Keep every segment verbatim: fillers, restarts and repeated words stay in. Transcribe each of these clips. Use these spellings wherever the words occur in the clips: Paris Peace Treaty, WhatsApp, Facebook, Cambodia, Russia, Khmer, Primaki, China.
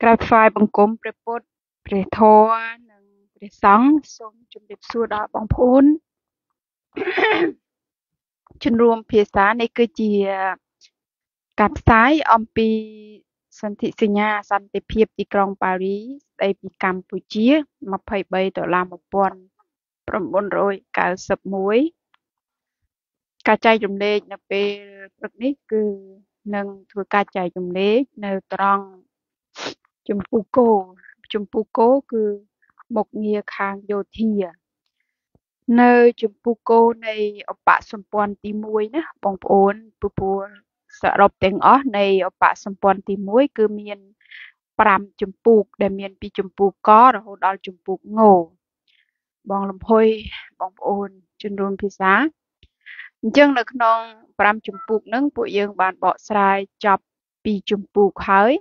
Các phái bằng cốm prepot preto nâng presang song chấm điểm số đã bằng phun chân rùm phía xa này cứ chỉ cặp sái ông pi sân thị sinh nhà sân thị phiệp đi Krong Paris đây bị Campuchia mà phải bay tới làm một tuần prom bốn rồi cả sập muối cá chay dùng để nhập về được nít cứ nâng thua cá chay dùng để nâng tròn chùm pu cố chùm pu cố cứ một nghề hàng vô thìa nơi chùm pu cố này ông bà sầm pon tí muối nhá bong ôn pu pu sợ đọc tiếng ó này ông bà sầm pon tí muối cứ miền pram chùm pu để miền pi chùm pu có rồi đó chùm pu ngô bong lầm hôi bong ôn chân run pi giá chân là non pram chùm pu nâng bộ dương bàn bỏ sai chọc pi chùm pu khơi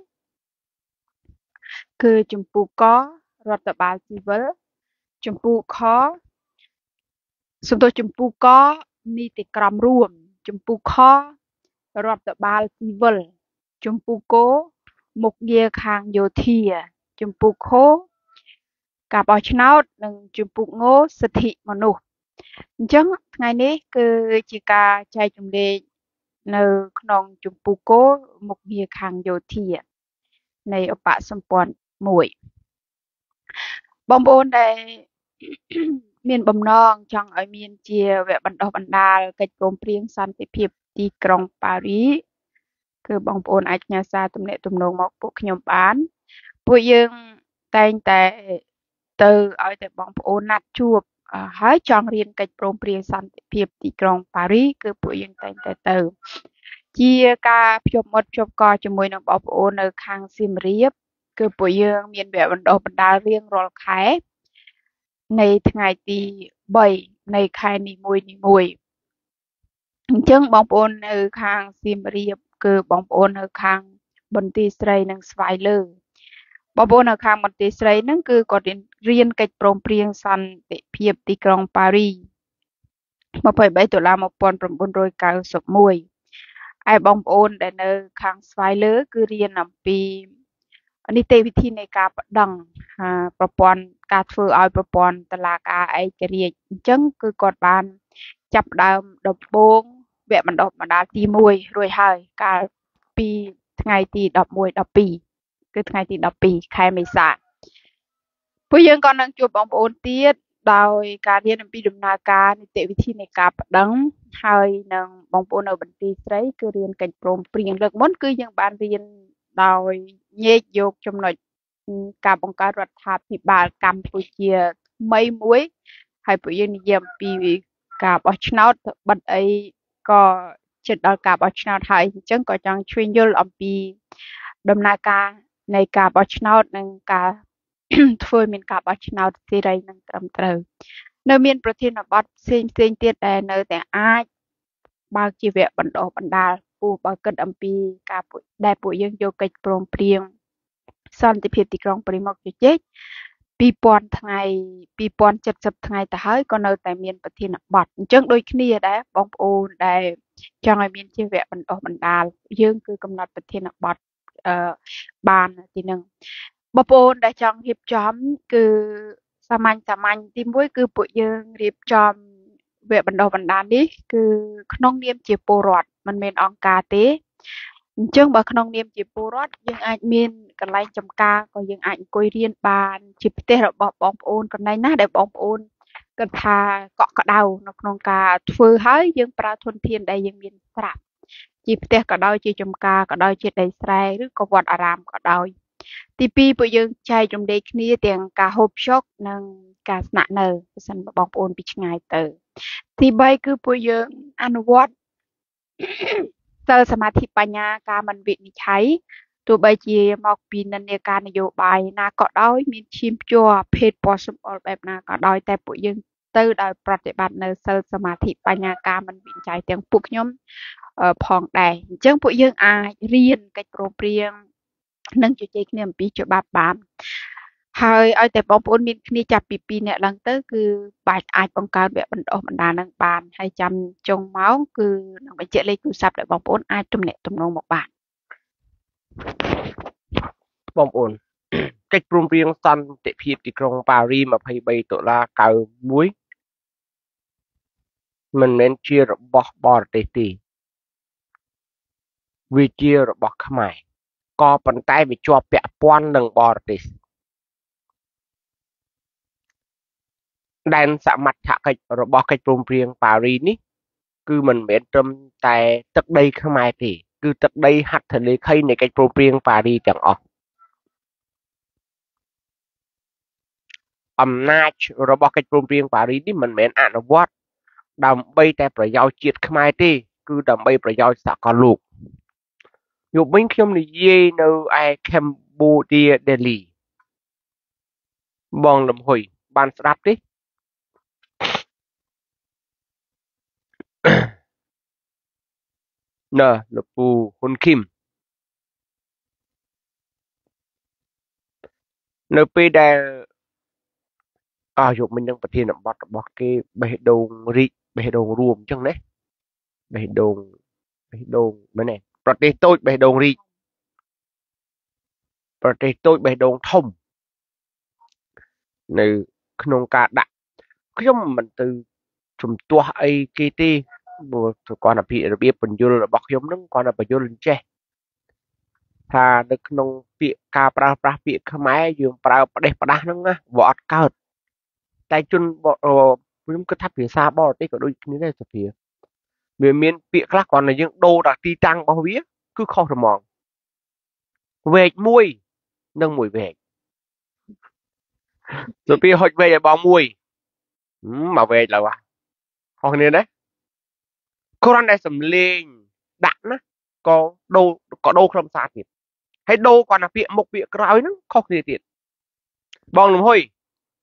cứ chùm pu có rọt tập ba gì vớ chùm pu khó chúng tôi chùm pu có ni tịch cầm ruộng chùm pu khó rọt tập ba gì vớ chùm pu cố một nghề hàng vô thìa chùm pu khô cả bò cháo đừng chùm pu ngô sạch thị mà nổ chấm ngày nấy cứ chỉ cả chạy chùm đề nờ non chùm pu cố một nghề hàng vô thìa này ông bà sầm pon mũi bom bồn đây miền bầm non trong ở miền chia về bản đồ bản đà cách gồm riêng san thị phiệp đi Krong Paris cứ bom bồn ảnh nhà xa tụm nệ tụm nông mọc bộ nhom bán bộ dương tên tệ từ ở tại bom bồn nát chuột hái trong riêng cách gồm riêng san thị phiệp đi Krong Paris cứ bộ dương tên tệ từ chia ca chụp một chụp co cho môi nó bảo ôn ở khang sim riệp cứ buổi dương miền bể vận động vận đá riêng rồi khai này ngày thì bảy này khai nỉ mùi nỉ mùi chương bóng ôn ở khang sim riệp cứ bóng ôn ở khang bần tì srei nâng xoay lơ bóng ôn ở khang bần tì srei nâng cứ có đến riêng cách bóng riêng săn để phiệp tì Krong Paris mà phải bảy tuổi là một bọn bóng ôn rồi cao sụp mùi ai bong ôn để nơi khang xoay lứa cứ riêng nằm pi nít tây vị thi này cả đằng propon cả phơi ao propon tờ là cả ai cái riêng chấn cứ cột bàn chập đầm đập bông vẽ bản đọc mà đá ti mùi rồi hơi cả pi ngày thì đập mùi đập pi cứ ngày thì đập pi khai mấy xả bây giờ con đang chụp bong ôn tiết đòi cả riêng nằm pi đùm na cả nít tây vị thi này cả đằng hơi nâng bóng bồn ở bên tì sấy cứ riêng cảnh bồn riêng lực món cứ dân bàn riêng đòi nhẹ dục trong nội cả bóng cá rọt thạp thì bà Campuchia mấy muối hay bụi dân dèm vì cả bóng náu bật ấy có chật đòi cả bóng náu hay chẳng có chẳng chuyên dô lòng bì đâm na ca này cả bóng náu nâng cả thôi mình cả bóng náu thì đây nâng trầm trừ nơi miền Bắc thì nó bắt sinh sinh tiết đây nơi tại ai bao chi viện bản đồ bản đà phù bao cân âm pi cả buổi đại buổi dương vô kịch prom priêng son thì phiền thì Krong Paris một chút chết pi pon thay pi pon chật chật thay ta hỡi còn nơi tại miền Bắc thì nó bắt chân đôi kia đấy bóng ô đây cho người miền chi viện bản đồ bản đà dương cứ cầm nọt Bắc thì nó bắt bàn thì nâng bóng ô đây trong hiệp chóm cứ Sa manh sa manh thì mỗi cứ bộ dương riêng cho về bản đồ bản đàn đi cứ nông niêm chỉ bồ rót mình men ong cá té chương bà nông niêm chỉ bồ rót dương anh men cái này chấm ca còn dương anh coi riêng bàn chỉ té là bỏ bóng ôn còn này nè để bóng ôn cần thà cọ cọ đầu nó nông cá phơi hơi dương pra thôn thiên đây dương miền sạt chỉ té cọ đầu chỉ chấm ca cọ đầu chỉ đầy sài rứa cọ vọt aram cọ đầu thì pi bộ dương chạy trong đây kia tiền cả hộp chóc nâng cả nặng nề sân bóng ôn bị ngay từ thì bây cứ bộ dương ăn vót sau sớm thì bà nhà cả mình bị cháy tụi bây chỉ mọc pin nên cả nó vô bài na cọ đói miếng chim chua phết bỏ sum ở bẹp na cọ đói tại bộ dương từ đời bật để bạn nơi sau sớm thì bà nhà cả mình bị cháy tiếng buộc nhóm phòng đài chứ bộ dương ai riêng cái pro riêng nâng chủ chế niệm pi cho ba bám hơi ở tại bóng bốn miền kia chặt pi nè lần tới cứ bài ai bóng cá bẹ bẩn đỏ bẩn đà nâng bàn hay chăm trong máu cứ nâng bài chệ lấy cú sập lại bóng bốn ai trong nè trong nông một bàn bóng bốn cách rung riêng xanh để phim thì trong Paris mà phải bay tựa là cầu muối mình nên chia rồi bỏ bỏ để tì vì chia rồi bỏ khám mày có bàn tay bị cho bẹ quan đừng bỏ để đang xả mặt hạ cách rồi bỏ cách rung riêng Paris ní cứ mình bên trong tại tận đây khám mày thì cứ tận đây hạt thành lý khay này cách rung riêng Paris chẳng ọ âm nát rồi bỏ cách rung riêng Paris ní mình bên ăn nó đầm bay tại phải giao triệt khai đi cứ đầm bay phải giao xã con lục dù bên khiêm này dê nâu ai Cambodia Delhi bong lầm hồi ban sắp đi nè lập bù hôn kim nợ bê đà à dù mình đang bật thiên nằm bọt bọt cái bể đồ rị bể đồ ruộng chẳng đấy bể đồ bể đồ mấy này bật đi tôi bể đồ rị bật đi tôi bể đồ thông nữ nông ca đặt khi mình từ chùm tua ai kia ti một con là bị biết bình dương là bọc giống đúng con là bình dương che thà được nông bị ca pra pra bị khăm máy dùng pra để pra nó nghe vọt cao tại chun bỏ chúng cứ thắp phía xa bỏ tí của đôi như này thật phía người miền bịa khác còn là những đô đặc ti tăng bao biết cứ khó thầm mòn về mùi nâng mùi về rồi bia hỏi về là bao mùi mà về là bà họ nên đấy cô đang đây sầm lên đạn á có đô có đô không xa thiệt hay đô còn là bịa một bịa cái nó khó gì thiệt bong lùm hôi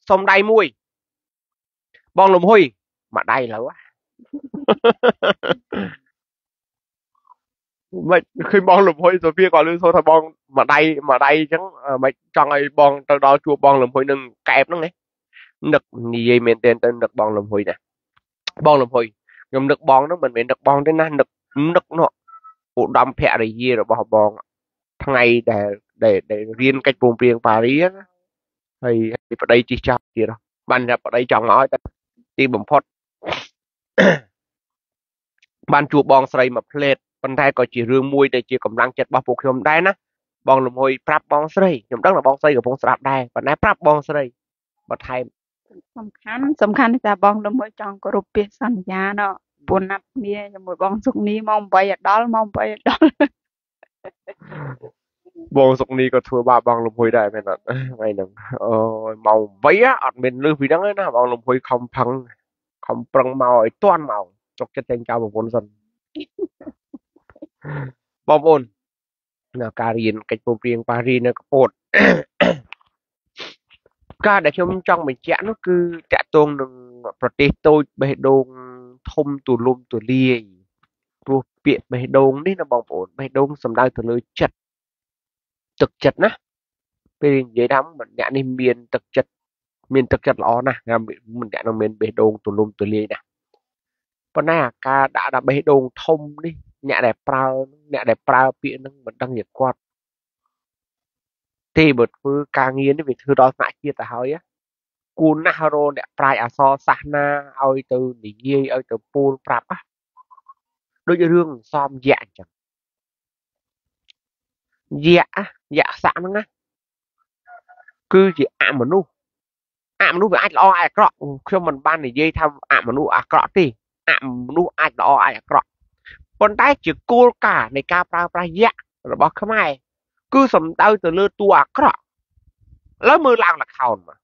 xong đây mùi bong lùm hôi mà đây là quá mày khi bong lùm hôi rồi phía còn lưu thôi bong mà đây mà đây chẳng mày trong ai bong từ đó chua bong lùm hôi nâng kẹp nó đấy nực gì mình tên tên nực bong lùm hôi nè bong lùm hôi ngầm nực bong nó mình mình nực bong đến năn nực nực nó cụ đâm phẹ này gì rồi bỏ bong thằng này để để để riêng cách vùng riêng Paris á thì ở đây chỉ chào gì đâu ban nhập ở đây chào nói đi bấm phốt ban chùa bong xây mà plate ban thay có chỉ rương mui để chỉ cầm lăng chặt bao phục hôm đây nè bong lùm hôi prap bong xây nhầm đất là bong xây của bong sạp đây ban nay prap bong xây ban thay sầm khăn sầm khăn thì bong lùm hôi chọn có rupi sanh giá đó buồn nát nia nhầm mùi bong sục ni mong bay ở đó mong bay ở đó bong sục ni có thua ba bong lùm hôi đây mày nè mày nè màu váy á ở bên lư vì đắng ấy nè bong lùm hôi không phăng không phăng màu ấy toàn màu cho cái tên cao một vốn dân bao vốn là Karin cách vùng riêng Paris nó có ổn ca để trong trong mình chả nó cứ chả tôn đừng protest tôi bề đồn thông tù lùm tù lia ruột biện bề đồn đấy là bằng ổn bề đồn sầm đai từ lưới chật thực chất nè bên dưới đám mình nhãn đi miền thực chất miền thực chất nó nè làm mình đã làm miền bề đồn tù lùm tù lia nè còn này ca đã đã bê đồn thông đi nhẹ đẹp prao nhẹ đẹp prao bịa nó vẫn đang nhiệt quạt thì bật cứ ca nghiến vì thứ đó lại kia ta hỏi á cún naro đẹp prai à so sana oi từ để dê oi từ pool prap á đôi cái rương xóm dạ chẳng dạ dạ sẵn nó nghe cứ chỉ ảm mà nu ảm nu với ai lo ai cọ cho mình ban để dê thăm ảm mà nu à cọ thì ảm nu ai đó ai cọ còn tay chỉ cô cả này ca pra pra dạ rồi bóc cái mai cứ sầm tao từ lưa tua cọ lấy mưa làm là khâu mà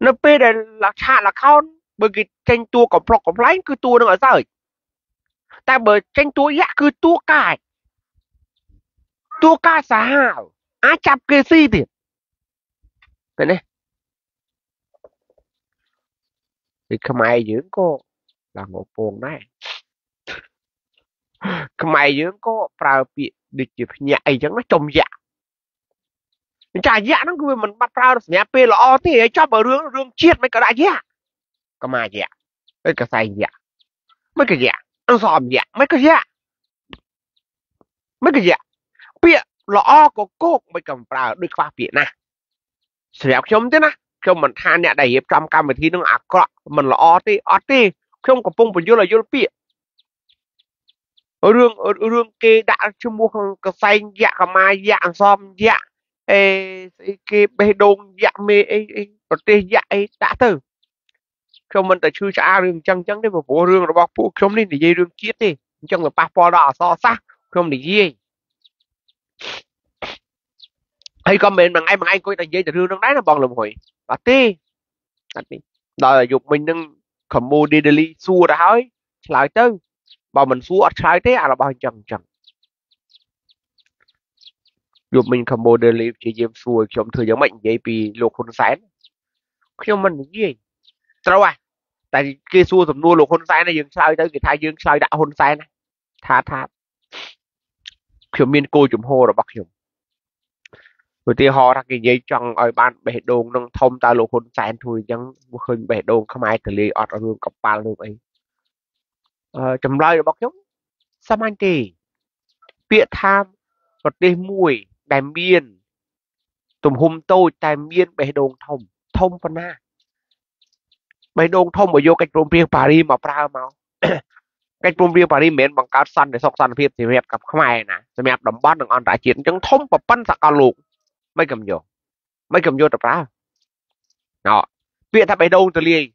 nó pe đây là cha là khâu bởi cái tranh tua còn pro còn lái cứ tua nó ở rời ta bởi tranh tua dạ cứ tua cài tua cài xả hào á chạp kê si thì thế này thì không ai dưỡng cô là một buồn đấy không ai dưỡng cô phải bị địch chụp nhạy chẳng nó trông dạ trả dạ nó cứ mình bắt ra nhà pê lo thì cho bờ rương rương chiết mấy cái đại dạ có mà dạ mấy cái say dạ mấy cái dạ nó xòm dạ mấy cái dạ mấy cái dạ bịa lõ có cốt mới cầm vào được qua Việt Nam sẹo chấm thế na chấm mình than nè đầy trăm cam mình thi nó ác cọ mình lõ tí ớt tí chấm có phong bình vô là vô Việt ở đường ở đường kê đã chấm mua cái xanh dạ cái mai dạ xóm dạ cái bê đông dạ mê ở tê dạ đã từ chấm mình tại chưa trả đường chăng chăng đấy mà vô đường nó bọc phụ chấm lên để dây đường chết đi chấm là ba pho đỏ so sát chấm để dây hay comment bằng ai bằng ai coi tại dây từ rương đang đáy nó bòn lùm hồi à tê đó là dục mình đang Cambodia Delhi xua đã hỏi lại tư bảo mình xua trái thế à là bao chằng chằng dục mình Cambodia Delhi chỉ dìm xua trong thời gian mạnh dây bị lục hôn sáng khi mình gì sao à tại kia xua thầm nua lục hôn sáng này dừng sao tới cái thai dừng sao đã hôn sáng này thà thà khi miên cô chùm hô rồi bắt hiểu bởi vì họ ra cái dây chăng ở ban bể đồn nông thông ta lục hôn sáng thôi chẳng hơn bể đồn không ai từ lì ọt ở rương cặp ba luôn ấy chấm lời bọc giống sao anh kì bịa tham vật đi mùi đài miên tùm hôm tôi đài miên bể đồn thông thông phần na bể đồn thông ở vô cách rộm riêng Paris mà pra máu cách rộm riêng Paris mến bằng cao xanh để sọc xanh phiếp thì mẹp cặp không ai nè thì mẹp đầm bát đừng ăn đã chiến chẳng thông và bắn sạc cao lục mấy cầm vô mấy cầm vô tập ra đó bịa tham bể đồn từ lì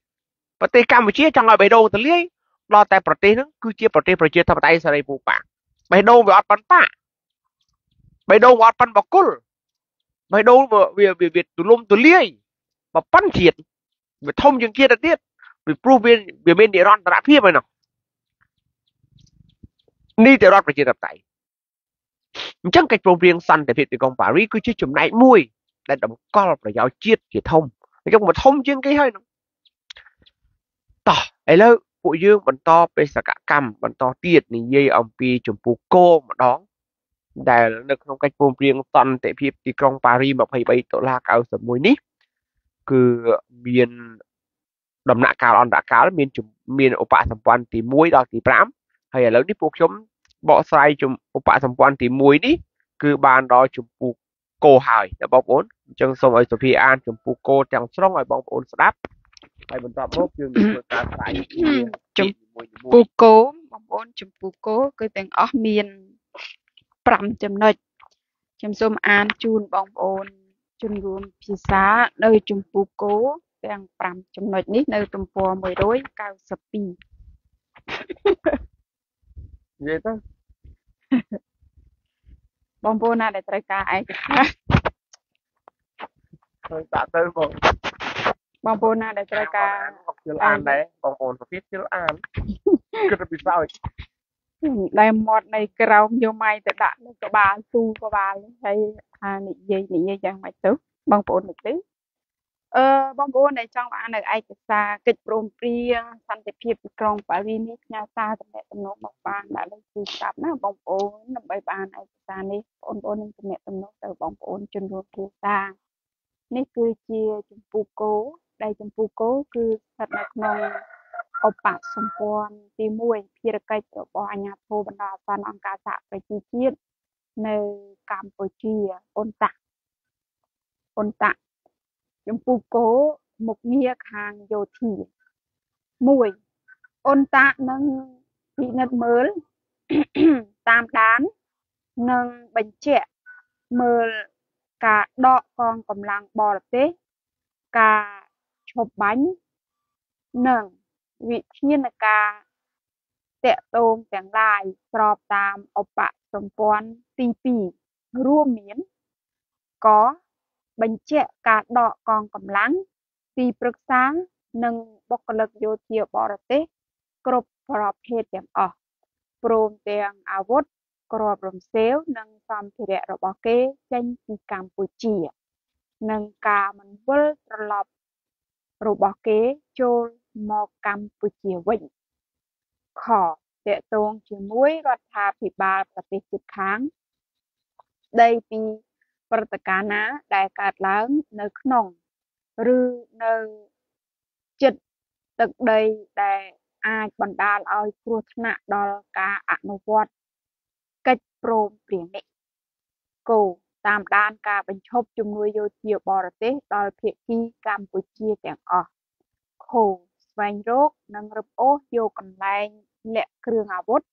và tê cam một chiếc chẳng là bể đồn từ lì lo tạiประเทศ ហ្នឹង គឺជាប្រទេសប្រជាធិបតេយ្យសេរីពូប៉ាបេះដូងវាអត់ប៉ុនប៉ាបេះដូងវាអត់ប៉ុនបកគលបេះដូងវាវាទូលំទូលាយបើប៉ុនជាតិវាធំជាងគេទៅទៀតពីព្រោះវាវាមាននិរន្តរភាពហើយនោះនេះតែរដ្ឋប្រជាធិបតេយ្យអញ្ចឹងកិច្ចព្រមព្រៀងសន្តិភាពទីក្រុងប៉ារីសគឺជាចំណែកមួយដែលតម្កល់ប្រយោជន៍ជាតិជាធំអញ្ចឹងមកធំជាងគេហើយនោះតោះឥឡូវពួកយើងបន្តបេសកកម្មបន្តទៀតនិយាយអំពីចំពោះគោម្ដងដែលនៅក្នុងកិច្ចព្រមព្រៀងសន្តិភាពទីក្រុងប៉ារីยี่สิบสามดอลลาร์เก้าสิบเอ็ดនេះគឺមានដំណាក់កាលអន្តរកាលមានមានឧបសម្ព័ន្ធទីหนึ่งដល់ទីห้าហើយឥឡូវនេះពួកខ្ញុំបកស្រាយចំឧបសម្ព័ន្ធទីหนึ่งនេះគឺបានដល់ចំពោះគោហើយបងប្អូនអញ្ចឹងសូមឲ្យសុភីអានចំពោះគោទាំងស្រុងឲ្យបងប្អូនស្ដាប់ហើយបន្តមកយើងនឹងធ្វើការស្រាយចំពោះគោបងប្អូនចំពោះគោគឺទាំងអស់មានห้าចំណុចខ្ញុំសូមអានជូនបងប្អូនជំនួមភាសានៅចំពោះគោទាំងห้าចំណុចនេះនៅទំព័រหนึ่งร้อยเก้าสิบสองនិយាយទៅបងប្អូនណាដែលត្រូវការឯកសារទៅដាក់ទៅបងបងប្អូនណាដែលត្រូវការជិលអានដែរបងប្អូនសុភិតជិលអានគិតពីសោយដែលមាត់នៃក្រោមយោម៉ៃទៅដាក់នៅក្បាលទូក្បាលហើយថានិយាយនិយាយយ៉ាងម៉េចទៅបងប្អូនមកទីអឺបងប្អូនដែលចង់បាននៅឯកសារកិច្ចព្រមព្រៀងសន្តិភាពទីក្រុងប៉ារីសនេះផ្ញើសារតំណែងតំណងមកបានដាក់លេខទូរស័ព្ទណាបងប្អូនដើម្បីបានឯកសារនេះបងប្អូននឹងតំណែងតំណងទៅបងប្អូនជំនួសគ្រួសារនេះគឺជាចំពោះគោដែលចំពោះគោគឺស្ថិតនៅក្នុងឧបសម្ព័ន្ធទីหนึ่งភារកិច្ចរបស់អាជ្ញាធរបណ្ដោះអាសន្នអង្គការសហប្រជាជាតិនៅកម្ពុជាអ៊ុនតាក់អ៊ុនតាក់ចំពោះគោមុខងារខាងយោធាหนึ่งអ៊ុនតាក់នឹងពិនិត្យមើល តាមដាននិងបញ្ជាក់មើលការដកកងកម្លាំងបរទេសការឈប់បាញ់និងវិធានការតាក់ទងទាំងឡាយស្របតាមឧបសម្ព័ន្ធទីสองរួមមានកបញ្ជាក់ការដកកងកម្លាំងទីប្រឹក្សានិងបុគ្គលិកយោធាបរទេសគ្រប់ប្រភេទទាំងអស់ព្រមទាំងអាវុធក្របរំសេវនិងសម្ភារៈរបស់គេចេញពីកម្ពុជានិងការមិនវិលត្រឡប់របស់គេចូលមកកម្ពុជាវិញខតាក់ទងជាមួយរដ្ឋាភិបាលប្រទេសជិតខាងស្ដីពីព្រឹត្តិការណ៍ណាដែលកើតឡើងនៅក្នុងឬនៅជិតទឹកដីដែលអាចបណ្ដាលឲ្យគ្រោះថ្នាក់ដល់ការអនុវត្តកិច្ចព្រមព្រៀងនេះគ cù tam đan ca bên chốt chung nuôi vô chiều bò tết đòi phiệt khi Campuchia chẳng ở khổ vàng rốt nâng rập ố vô cầm lại lẹ cường áo bút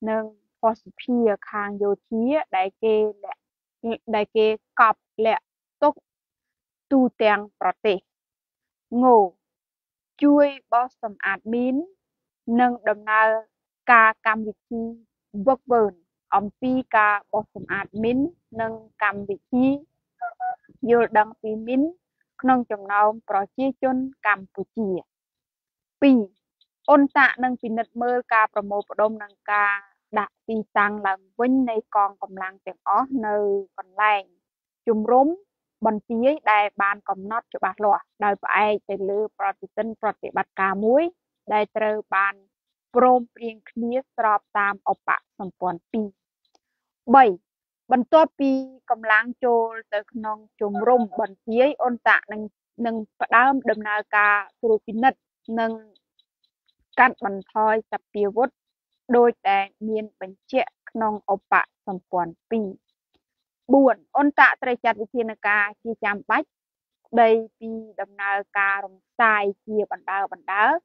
nâng phò sư phìa khang vô thía đại kê lẹ đại kê cọp lẹ tốt tu tèng bò tết ngủ chui bó sầm admin nâng đầm nào ca Campuchia vất vẩn ông pi ca bó sầm admin nâng Campuchia vô đăng pi min nâng chồng nào pro chi chôn Campuchia pi ôn tạ nâng pi nứt mơ ca promo đom nâng ca đã pi tăng là vinh này còn cầm lăng tiền ó nơi còn lại chùm rúm bọn phía đại ban còn nót cho bạc lọ đời phải để lừa protein protein bạc cá muối đại trơ ban prom riêng kia sọp tam ọp bạc sầm pòn pi bảy bọn to pi cầm lăng trôi tới non chùm rúm bọn phía ôn tạ nâng nâng đám đầm na ca từ pinnet nâng cắt bàn thoi tập tiêu vốt đôi tay miên bánh chè non ọp bạc sầm pòn pi buồn ôn tạ trai chặt với thiên ca chi chăm bách đây pi đầm na ca rồng sai chia bàn đá bàn đá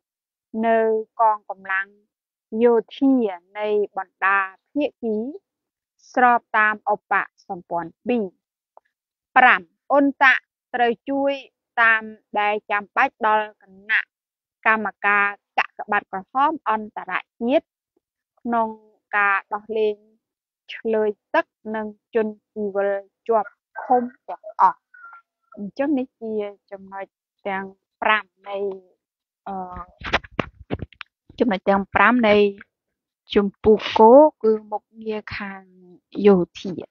nơi con cầm lăng vô thia nơi bàn đá phía ký sọp tam ọp bạc sầm pòn pi pram ôn tạ trai chui tam đại chăm bách đo cẩn nặng ca mà ca chặt các bạn còn hóm ôn tạ đại nhất non ca đo lên lời tắc nâng chân vừa chuột không được ở trước này kia trong nói tiếng pram này trong nói tiếng pram này trong bù cố cứ một nghe hàng dầu thiệt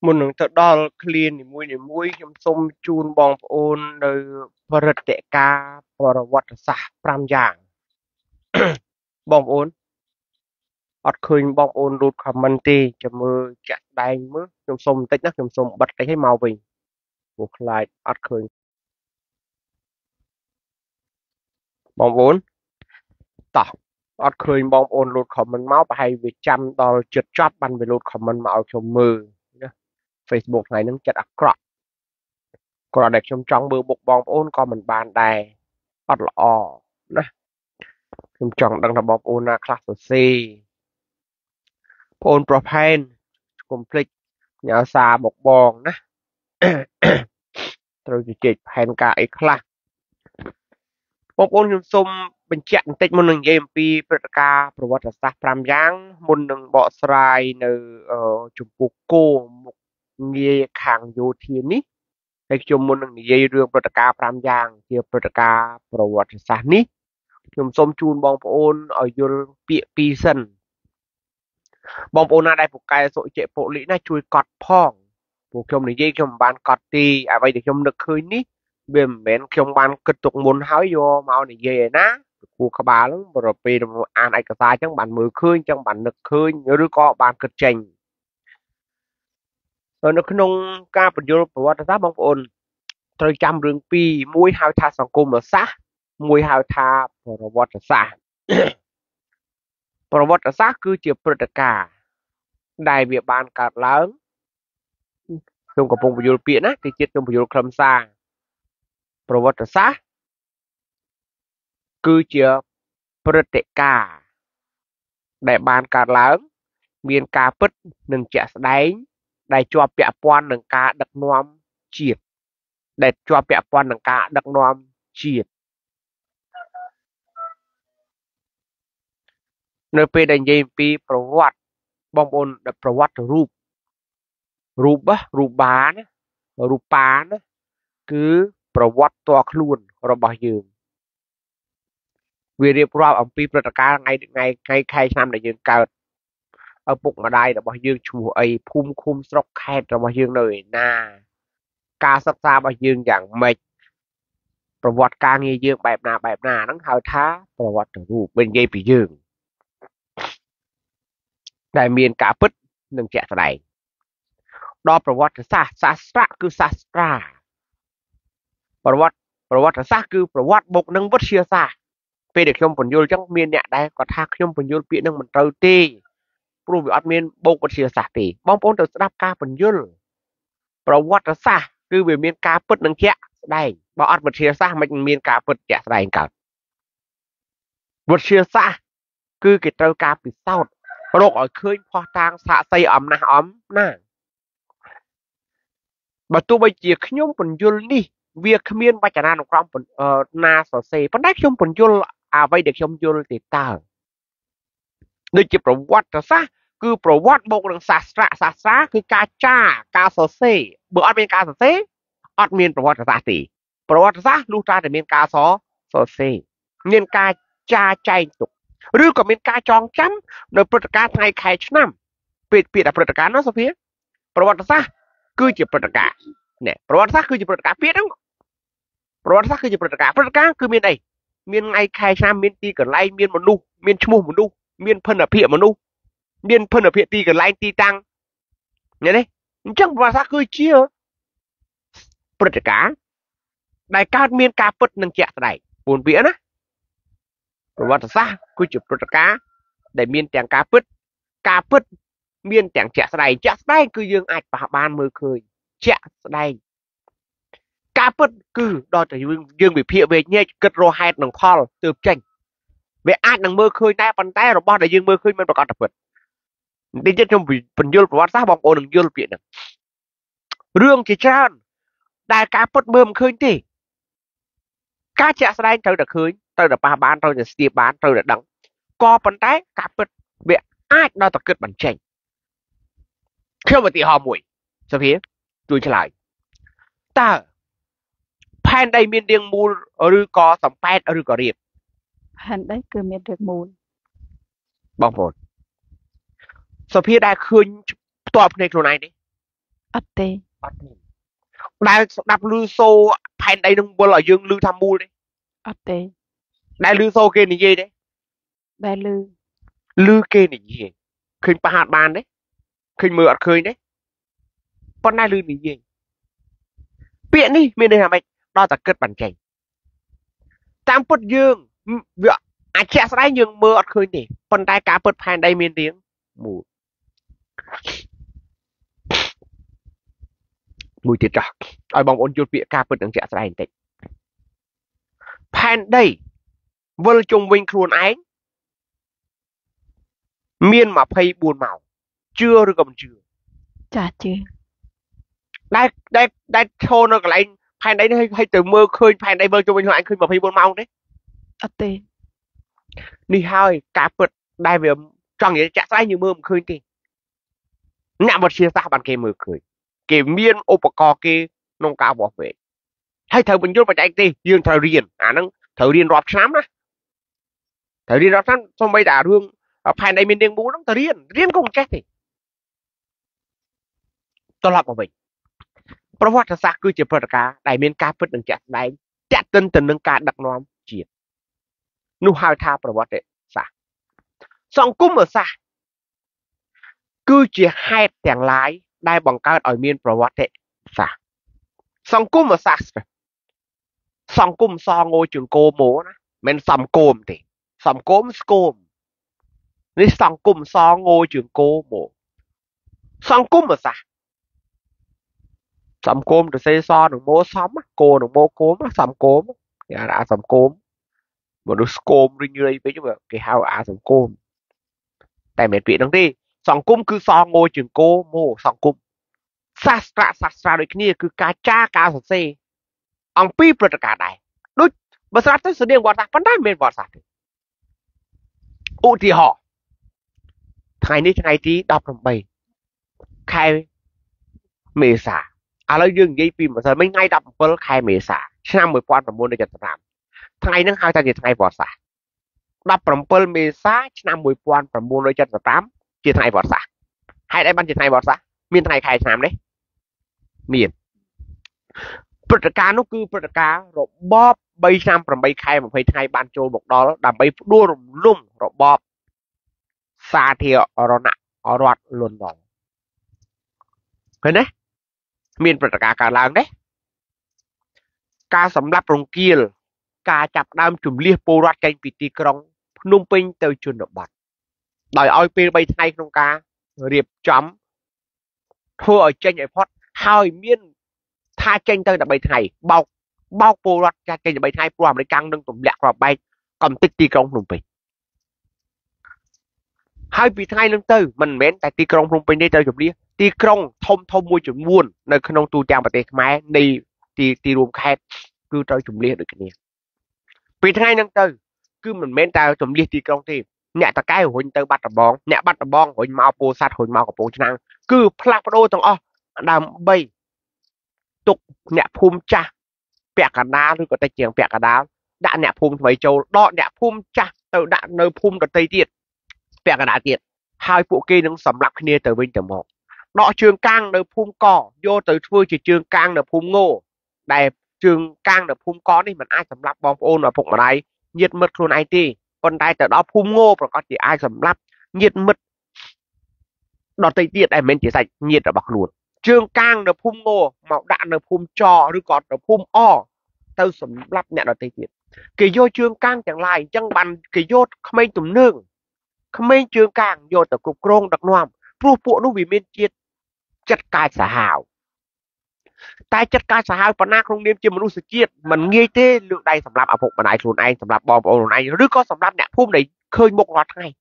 một nửa thật đo clean thì mũi thì mũi trong sông chun bong ôn đời vật tệ ca và vật sả pram giàng bong ôn ọt khơi bong ôn rút comment tê cho mơ chặt đen mướt trong sông tách nát trong sông bật cái thấy màu vàng buộc lại ọt khơi bong ôn tỏ ọt khơi bong ôn rút comment máu hay về trăm đo trượt chót ban về rút comment màu cho mơ Facebook này nâng chặt across còn đẹp trong trong mơ buộc bong ôn còn mình bàn đài ọt lọ nè trong trong đang là bong ôn là class C ôn propane complex nhà xa bọc bong nè rồi chỉ chỉ pan cả ít khác bọc ôn chúng xung bên chặn tết một đường em pê bật ca bảo vật sát pram giang một đường bọ sài nơi chụp buộc cô một nghề hàng vô thiên ní hay chụp một đường dây đường bật ca pram giang kia bật ca bảo vật sát ní chúng xung chun bong ôn ở vô bịa pi sân bông ôn này phục cái sợi chế bộ lĩ này chui cọt phong buộc trong này dây trong bàn cọt tì à vậy để trong được khơi ní bềm bén trong bàn cực tục muốn hái vô màu này dây ná buộc các bà lắm rồi về ăn ai cả ta trong bàn mười khơi trong bàn được khơi nhớ đứa có bàn cực trình rồi nó cứ nông ca phần vô của ta bông ôn rồi trăm đường pi mũi hai tha sòng cùm ở xã mũi hai tha rồi vót ở xã ប្រវត្តិសាស្ត្រគឺជាព្រឹត្តិការណ៍ដែលវាបានកើតឡើង nơi bên đây dây pi provoat bom ôn đã provoat rup rupa rupan rupan cứ provoat to luôn rồi bao nhiêu vì điều provoat ông pi protaka ngày ngày ngày khai năm để dừng cào ở bụng mà đây là bao nhiêu chủ ấy phum khum sọc kẹt rồi bao nhiêu nơi na ca sắp xa bao nhiêu dạng mệt provoat ca nghe dương bẹp nào bẹp nào nó hơi thá provoat rup bên dây pi dương đại miền cả bứt nâng trẻ vào đây đó provoat sát sát sát cứ sát ra provoat provoat sát cứ provoat bộc nâng vất chia xa về được trong phần vô trong miền nhẹ đây còn thác trong phần vô biển nâng mình trâu tê Pru admin bông còn chia sẻ thì bông bông được đáp ca phần dư, bảo what là sa, cứ về miền cá bớt năng chẹt đây, bảo ăn vật chia sẻ mình miền cá bớt chẹt đây cả, vật chia sẻ, cứ cái trâu cá bị sao, bảo ở khơi khoa tang xả say ấm na ấm na, bảo tôi bây giờ khi nhóm phần dư đi, việc miền bây giờ na nó còn phần na sở say, phần đấy nhóm phần dư à vậy được nhóm dư thì ta. Nơi chỉ bảo quát ra sa, cứ bảo quát bông đang sa sa sa sa, cứ cá cha, cá sấu xê, bữa ăn miên cá sấu xê, ăn miên bảo quát ra sa thì, bảo quát ra lúc ra để miên cá sấu sấu xê, miên cá cha chay tục, rưỡi còn miên cá tròn chấm, rồi bữa cá ngày khai chấm năm, biệt biệt là bữa cá nó sao phía, bảo quát ra sa, cứ chỉ bữa cá, nè, bảo quát ra cứ chỉ bữa cá biết không, bảo quát ra cứ chỉ bữa cá, bữa cá cứ miên này, miên ngày khai chấm năm, miên ti cẩn lai, miên một nu, miên chmu một nu. Miền phân ở phía mà nu miền phân ở phía ti gần lại ti tăng nhớ đấy chẳng vào xác cười chia bật cá đại ca miền cá bật nâng chẹt này buồn vía đó vào xác cười chụp bật cá để miền tiếng cá bật cá bật miền tiếng chẹt này chẹt này cứ dương ạch và ban mưa cười chẹt này cá bật cứ đòi từ dương bị phía về nhẹ cất rô hai đồng thol từ tranh về ai đang mơ khơi nay bàn tay rồi bao đại dương mơ khơi mình còn tập vật đi chơi trong vì phần dương của WhatsApp bằng ô đừng dương chuyện này riêng chỉ tràn đại cá bớt bơm khơi thì cá chả sao đây tôi được khơi tôi được ba bán tôi được xì bán tôi được đắng co bàn tay cá bớt về ai đang tập kết bản tranh theo một tỷ hò mũi sau phía tôi trở lại ta pan đây miền điên mù rư co sắm pan rư co riệp hành đấy cứ miệt được mùn bong bột sau khi đã khơi tọp này chỗ này đi ắt tê đã đập lư xô hành đấy đừng bỏ lại dương lư tham mưu đi ắt tê đã lư xô kia này gì đấy đã lư lư kia này gì khơi pa hạt bàn đấy khơi mưa ắt khơi đấy con này lư này gì biện đi miền đây là mày đo ta cất bản chành tam bột dương việc anh chả sao đấy nhưng mơ ắt khơi nè, phần tai cá bớt phèn đây miên tiếng mù, mùi tiệt trọc, ai bong ôn chuột bịa cá bớt đang chả sao đấy tịnh, phèn đây, vơi chung vinh khuôn ánh, miên mà phay buồn màu, chưa được cầm chưa, chả chưa, đây đây đây thô nó cái này, phèn đấy hay hay từ mơ khơi phèn đây vơi chung vinh khuôn ánh khơi mà phay buồn màu đấy. Đi hai cá bớt đại về trong những chả sai như mưa khơi thì nạm một chia ra bàn kề mưa khơi kề miên ô bạc co kề nông cao bảo vệ hay thợ bình dương và chạy đi dương thợ riêng à năng thợ riêng rọp sám đó thợ riêng rọp sám xong bây đà hương phải đây miền đen bú nó thợ riêng riêng không chết thì tôi làm của mình bảo vật là xác cứ chỉ bớt cá đại miền cá bớt đừng chặt đại chặt tân từng nâng cá đặc nón chỉ nu hai tha bảo vật đấy sa, song cung ở sa, cứ chỉ hai tiếng lái đại bằng cao ở miền bảo vật đấy sa, song cung ở sa, song cung so ngôi trường cô múa nè, men sầm cồm thì sầm cốm cồm, nên song cung so ngôi trường cô múa, song cung ở sa, sầm cồm được xây so được múa sắm cô được múa cốm sầm cốm, nhà đã sầm cốm một đứa côm như đây với chúng cái hào á sòng côm, tại mẹ chuyện đằng đi, sòng côm cứ so ngôi trường cô mô sòng côm, sát ra sát ra đôi kia cứ cá cha cá sấu xê, ông pi bật cả đại, đôi bớt sát tới sự điên bọt sát, vấn đề mình bọt sát, ụ thì họ, ngày nay ngày tí đọc làm bầy, khai mề xả, à lấy dương dây pin mà thôi mấy ngày đọc bớt khai mề xả, năm mười quan làm môn để chặt làm. Thằng này hai ta nhiệt thằng bỏ xả, đập bầm bầm mê xá năm mười quan bầm bùn đôi chân là tám nhiệt thằng bỏ xả, hai đại ban nhiệt thằng bỏ xả, miền thằng khai làm đấy, miền, bật cá nó cứ bật cá rồi bóp bay năm bầm bay khai mà phải thằng ban trôi một đó đầm bay đua lùm lùm rồi bóp, xa thì ở đó nặng ở loạt luôn đó, thấy đấy, miền bật cá cá làng đấy, cá sắm lấp rồng kia. Cá chặt đam chùm liệp bồ loạt canh bị tì krong, nung pin tới chuồn đập bọt. Đòi oi pê bay thay trong ca riệp chấm thua ở trên vậy phót hai miên tha trên tới là bay thay bao bao phù loạt ra trên là bay thay phù hợp để căng nâng tụm lẹt vào bay cầm tích ti công lùng pin hai vị thay lưng tư mình mến tại ti công lùng pin đây tới chụp đi ti công thông thông môi trường buồn nơi khăn ông tu trang và tê máy đi ti ti ruộng kẹt cứ tới chụp liên được cái này vị thay lưng tư cứ mình mến tao chụp liên ti công thì nhẹ ta cái hồi tới bắt bóng nhẹ bắt bóng hồi mau po sát hồi mau của bóng năng cứ plak đôi thằng o làm bay tục nhẹ phum cha bẹt cả đá rồi có tay chèn bẹt cả đá đã nhẹ phum mấy châu đọ nhẹ phum cha từ đã nơi phum được tây tiệt bẹt cả đá tiệt hai bộ kia nó sầm lắc kia từ bên từ một đọ trường cang nơi phum cỏ vô từ vui chỉ trường cang được phum ngô đẹp trường cang được phum có đi mình ai sầm lắc bóng ôn ở phụng ở đây nhiệt mật luôn ai ti còn đây từ đó phun ngô và có chỉ ai sầm lắp nhiệt mật đó tây tiệt em mình chỉ sạch nhiệt ở bạc luôn trương cang được phun ngô màu đạn được phun trò đứa còn được phun o tao sầm lắp nhẹ đó tây tiệt kỳ vô trương cang chẳng lại chẳng bàn kỳ vô không mấy tụm nương không mấy trương cang vô từ cục rong đặc noam phu phụ nó vì miên chiết chất cai xả hảo tai chất cai xả hảo và nát không đêm chưa mà nó sẽ chiết mình nghe thế lượng đây sầm lắp ở phục mà này luôn anh sầm lắp bom bom này đứa có sầm lắp nhẹ phun này khơi một loạt này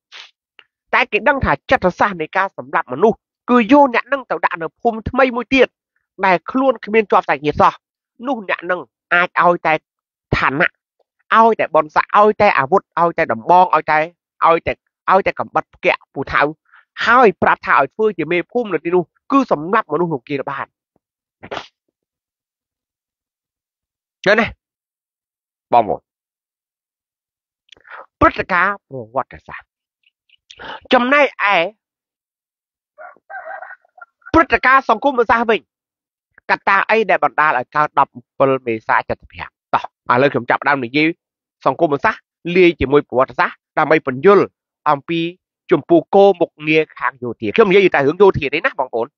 tại cái đăng thả chất ở xa này ca sầm lắp mà nu cứ vô nhạn nâng tàu đạn ở phun mấy mũi tiền này luôn khi bên cho tài nhiệt so nu nhạn nâng ai ao tay thản nặng ao tay bòn xạ ao tay à vụt ao tay đầm bong ao tay ao tay ao tay cầm bật kẹo phù thảo hai prát thảo phơi chỉ mê phun là đi nu cứ sầm lắp mà nu hùng kia là bàn chơi này bom một bất cả một vật cả trong này ai bất cả song cung mà ra mình cả ta ấy để bản ta lại cao đập phần mềm sai chặt chẽ đó mà lời kiểm trọng đang được gì song cung mà ra lia chỉ môi của vật ra là mấy phần dưa ông pi chùm pù cô một nghề hàng vô thiệt không nghĩa gì tại hướng vô thiệt đấy nát bằng ổn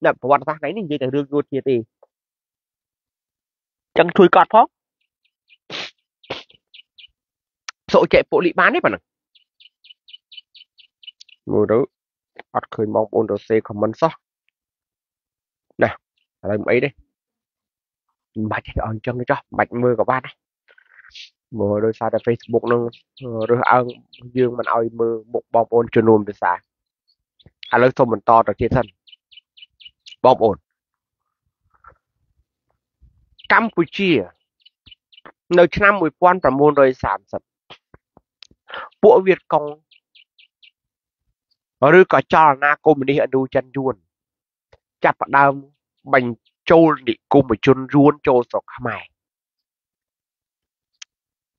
là vật ra đấy nên gì tại hướng vô thiệt thì chẳng thui cọt phó sổ chạy bộ lị bán đấy bạn ạ ngồi đó bắt khơi mong ôn đồ xe comment sao nè là mấy đây bạch ở chân cho bạch mưa của bạn này mùa đôi xa tại Facebook luôn rồi ăn dương mình ơi mưa một bom ôn cho nôm được xả à lớn xong mình to được thiên thần bom ôn Campuchia nơi năm mười quan và môn đời sản xuất bộ Việt Cộng rồi có cho na cô mình đi ở đâu chân ruồn chặt đam bành trâu đi cô mình chôn ruồn trâu sọc mày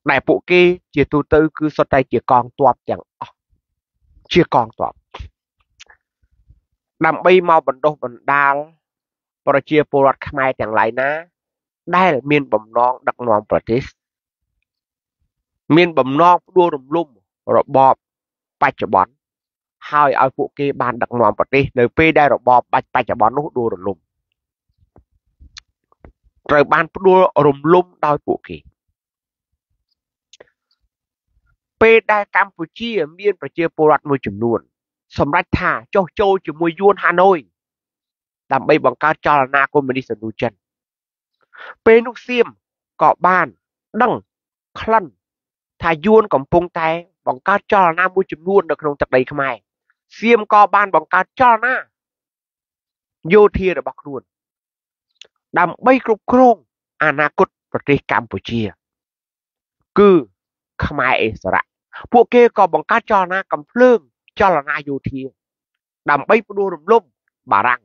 đại bộ kia chia tu tư cứ so tay chia con toạp chẳng chia con toạp làm bây mau bận đồ bận đào và chia bộ loạt mày chẳng lại na đây là miền bầm non đặc non British miền bầm non đua đùm lum rồi bọp bạch chở bón hai ở phụ kia bàn đặc non British nơi p đây rồi bọp bạch bạch chở bón nó đua đùm lum rồi bàn đua đùm lum đôi phụ kia p đây Campuchia miền và chia bộ loạt môi trường luôn sầm rách thả cho châu chỉ môi yuan Hà Nội làm bây bằng cá cho là na cô mình đi sân đu chân bên nước xiêm có bàn đằng khăn thà yuan còn pung tay bằng cá cho na môi trường luôn được không tập đấy không ai xiêm có bàn bằng cá cho na vô thiệt là bạc luôn đầm bay cục krong anakut và tây Campuchia cứ không ai sợ lại bộ kia có bằng cá cho na cầm phượng cho là na vô thiệt đầm bay đua đầm lum bà rằng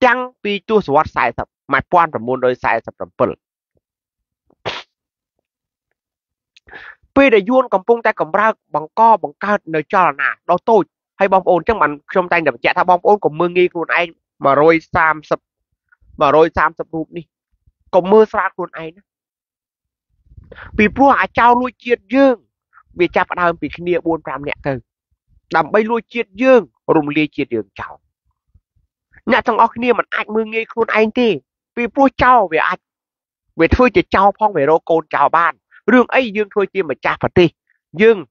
chẳng vì tua suất sai thật mà quan trọng môn đôi sai sập sập bẩn. Bây giờ yuan cầm pung tay cầm ra bằng co bằng cao nơi cho là nà đó tôi hay bom ôn chắc mình trong tay để chạy thao bom ôn còn mưa nghi luôn anh mà rồi sam sập mà rồi sam sập luôn đi còn mưa sát luôn anh. Vì phu hạ trao lui chiết dương vì cha phải làm vì khi nia buôn làm nhẹ từ làm bay lui chiết dương rùng lia chiết dương chảo. Nhà thằng ông kia mình anh mưa nghi luôn anh đi. Vì bố cháu về anh về thôi chỉ cháu phong về rô côn cháu ban rương ấy dương thôi chi mà cha phật đi dương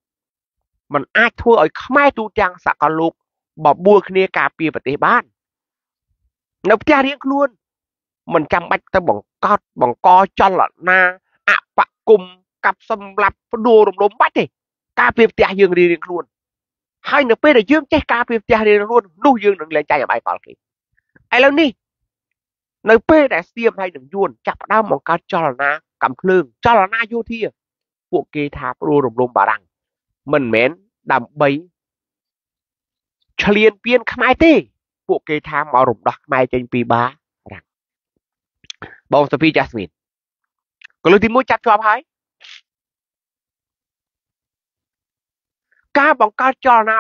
มันอาจทั่วไอ้ขมายตูจังสักกะลูกบ่บัวเนียกาเปียประเทศบ้านนับจ่าเรียกล้วนมันจำบัดแต่บ่งกอดบ่งกอจอละนาอะปะกุมกับสำหรับดูรวมๆบัดเลยกาเปียประเทศยังเรียกล้วนให้หนึ่งปีได้ยืมใจกาเปียประเทศเรียกล้วนนู่ยืมหนึ่งเลยใจอย่างไรก่อนเลยไอ้แล้วนี่หนึ่งปีได้เสียมให้หนึ่งยวนจับได้บ่งกอจอละนากำเพลิงจอละนาโยธีพวกเกธาดูรวมๆบารังมันเหม็นดำใบเฉลี่ยเปลี่ยนขมายเต้พวกเกธามาหลบดอกไม้เจนปีบ้ารังบองสปีจัสมินก็เลยที่มุ่งจับจอบหายกาบังกาจอนา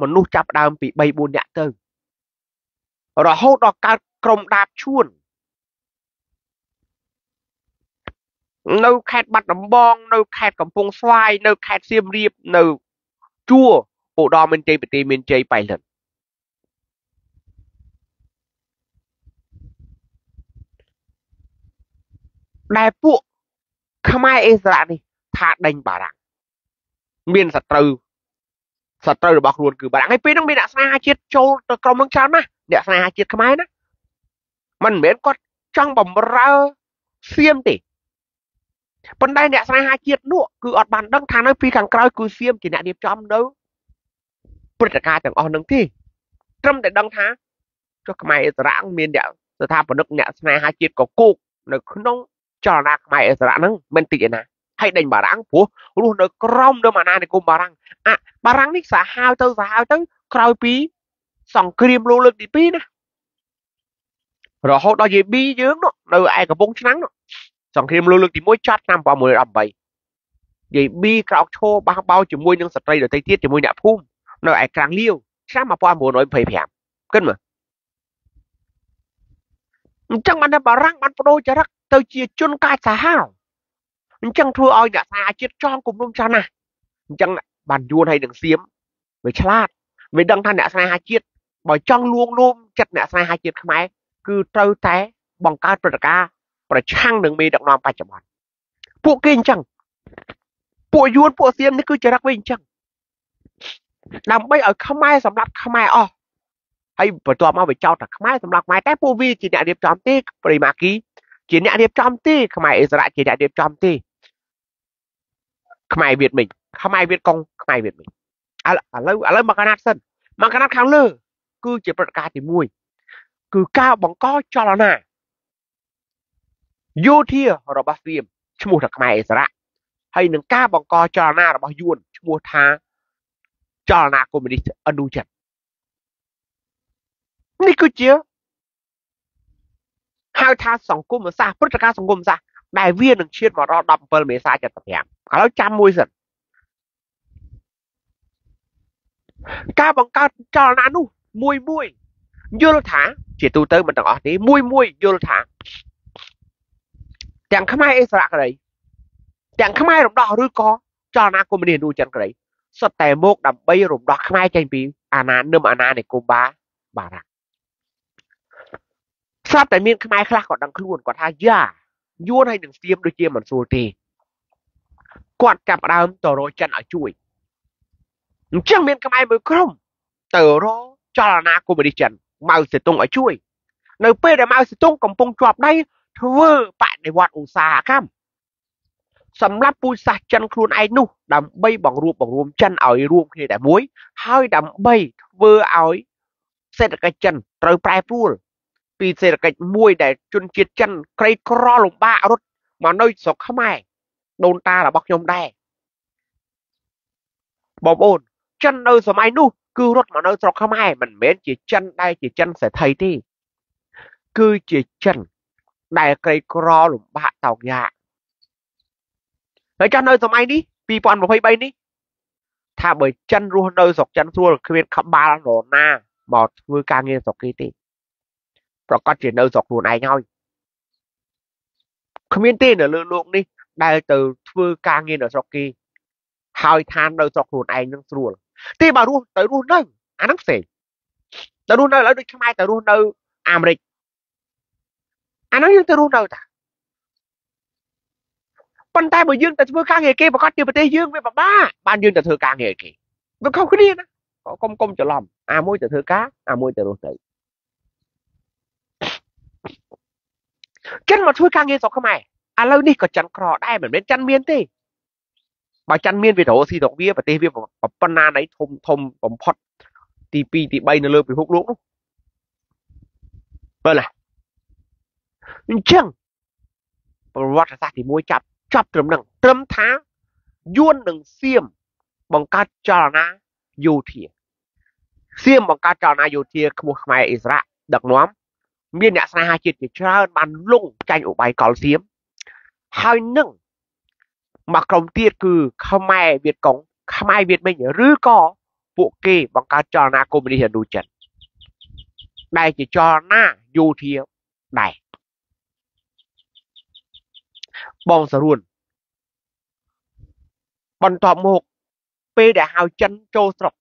มันนู่จับดาวปีใบบุญเนี่ยเติมเราโหดดอกการกรมดาบชวนនៅខេត្តបាត់ដំបងនៅខេត្តកំពង់ស្វាយនៅខេត្តសៀមរាបនៅជួរឧត្តរមានជ័យប្រទីមានជ័យបៃលិនដែលពួកខ្មែរអេសរៈនេះថាដេញបារាំងមានសត្រូវសត្រូវរបស់ខ្លួនគឺបារាំងហើយពេលហ្នឹងមានអ្នកស្នេហាជាតិចូលទៅក្រុមហ្នឹងច្រើនណាស់អ្នកស្នេហាជាតិខ្មែរណាមិនមែនគាត់ចង់បំរើសៀមទេប៉ុន្តែអ្នកស្នេហាជាតិនោះគឺអត់បានដឹងថានៅពីខាងក្រោយគឺសៀមជាអ្នករៀបចំនៅព្រឹត្តិការណ៍ទាំងអស់នឹងទេត្រឹមតែដឹងថាចុះខ្មែរអិសរាមានអ្នកស្ថាបនិកអ្នកស្នេហាជាតិក៏គូកនៅក្នុងចលនាខ្មែរអិសរាហ្នឹងមិនតិចទេណាហើយដេញបារាំងព្រោះរស់នៅក្រោមនៅអាណានិគមបារាំងអបារាំងនេះសាហាវទៅសាហាវទៅក្រោយពីសង្គ្រាមលោកលើកទីពីរណារហូតដល់យេប៊ីយើងនោះនៅឯកំពង់ឆ្នាំងនោះសង្គ្រាមលោកលើកទីមួយចត់ឆ្នាំអល់ដប់បីយាយប៊ីក្រោកឈោបះបោជាមួយនឹងស្ត្រីដទៃទៀតជាមួយអ្នកភូមិនៅឯក្រាំងលាវឆ្នាំអល់ដប់បីម្ភៃប្រាំគិតមើលអញ្ចឹងបានបារាំងបានបដូរចរិតទៅជាជនកាចសាហាវអញ្ចឹងធ្វើឲ្យអ្នកសាអាជាតិចងគំនុំចាស់ណាស់អញ្ចឹងបានយួនឲ្យនឹងសៀមវាឆ្លាតវាដឹងថាអ្នកស្នេហាជាតិបើចង់លួងលោមចិត្តអ្នកស្នេហាជាតិខ្មែរគឺត្រូវតែបង្កើតព្រឹត្តិការណ៍ประช่างหนึ่งมีดักนอนปัจจุบันพวกเก่งจังพวกยูนพวกเซียมนี่คือจะรักเว้งจังนำไปเอาขมายสำหรับขมายอ๋อให้ประตัวมาไปเจ้าแต่ขมายสำหรับขมายแต่พวกวีจีเนี่ยเดียบจอมตีปริมาคีจีเนี่ยเดียบจอมตีขมายอิสระจีเนี่ยเดียบจอมตีขมายเวียดมิงขมายเวียดกงขมายเวียดมิงอะไรอะไรมังกรนัดเส้นมังกรนัดครั้งเลือคือจีประกาศที่มวยคือก้าวบังก้อจอลนาយោធារបស់សៀមឈ្មោះថាខ្មែរអិសរៈហើយនឹងការបង្កចលនារបស់យួនឈ្មោះថាចលនាកុម្មុយនីសអនុចិត្តនេះគឺជាហៅថាសង្គមសាស្ត្រព្រឹត្តិការណ៍សង្គមសាស្ត្រដែលវានឹងឈានមកដល់ដប់ដប់ពីរមេសា ៧៥ឥឡូវចាំមួយសិនការបង្កើតចលនានោះមួយមួយយល់ថាជាទូទៅមិនទាំងអស់ទេមួយមួយយល់ថាទាំងខ្មែរអិសរៈក្រីទាំងខ្មែររំដោះឬក៏ចលនាកុម្មុយនីសអនុចិនក្រីសុទ្ធតែមកដើម្បីរំដោះខ្មែរចេញពីអាណានឹមអាណានិគមបាបារាំងស្បតែមានខ្មែរខ្លះគាត់ដឹងខ្លួនគាត់ថាយ៉ាយួនឲ្យនឹងសៀមដូចជាមិនស្រួលទេគាត់ចាប់ដើមតរោចិនឲ្យជួយអញ្ចឹងមានខ្មែរមួយក្រុមតរោចលនាកុម្មុយនីសចិនម៉ៅសេតុងឲ្យជួយនៅពេលដែលម៉ៅសេតុងកំពុងជាប់ដៃធ្វើបដិវត្តឧស្សាហកម្មសម្រាប់ពូជសាសន៍ចិនខ្លួនឯងនោះដើម្បីបង្រួបបង្រួមចិនឲ្យរួមគ្នាតែមួយហើយដើម្បីធ្វើឲ្យសេដ្ឋកិច្ចចិនត្រូវប្រែប្រួលពីសេដ្ឋកិច្ចមួយដែលជនជាតិចិនក្រីក្រលំបាករត់មកនៅស្រុកខ្មែរដូនតារបស់ខ្ញុំដែរបងប្អូនចិននៅសម័យនោះគឺរត់មកនៅស្រុកខ្មែរមិនមែនជាចិនដែរជាចិនសេដ្ឋីទេគឺជាចិនដែលក្រីក្រលំបាកតោកយ៉ាហើយចុះនៅសម័យនេះពីរពាន់ម្ភៃបីនេះថាបើចិនរស់នៅស្រុកចិនស្រួលគ្មានក្បាលនរណាមកធ្វើការងារស្រុកគេទេប្រកាសជានៅស្រុកខ្លួនឯងហើយគ្មានទេនៅលើលោកនេះដែលទៅធ្វើការងារនៅស្រុកគេហើយថានៅស្រុកខ្លួនឯងនឹងស្រួលទេបើរស់ទៅរស់នៅអាហ្នឹងផ្សេងទៅរស់នៅឥឡូវដូចខ្មែរទៅរស់នៅអាមេរិកអានោះយើងទៅរស់នៅតាប៉ុន្តែបើយើងទៅធ្វើការងារគេប្រកាសជាប្រទេសយើងវាពិបាកបានយើងទៅធ្វើការងារគេ nó không có đi đó, có công công cho lòng à môi cho thơ cá à môi cho đồ tử chân mà thôi ca nghe rõ không mày à lâu đi có chăn cỏ đây mình đến chăn miên đi bà chăn miên về thổ xì đọc bia và tê viên và pana đấy thùng thùng bóng phật tì pi tì bay nó lơ bị hút lũ đó vâng là chăng và ra thì môi chặt chắp trầm đằng trầm thá duôn đằng xiêm bằng cá tròn na vô thiệt xiêm bằng cá tròn na vô thiệt một mày Israel đặc nóm miền nhà sai hai chuyện thì chơi bàn lung tranh ổ bài cỏ xiêm hai nâng mà còn tiệt cừ không ai Việt cống không ai Việt mình rứ co bộ kê bằng cá tròn na cùng đi hiện đủ trận đây chỉ cho na vô thiệt này bong sờ ruồn bần thọ một p để hào chân trâu sọc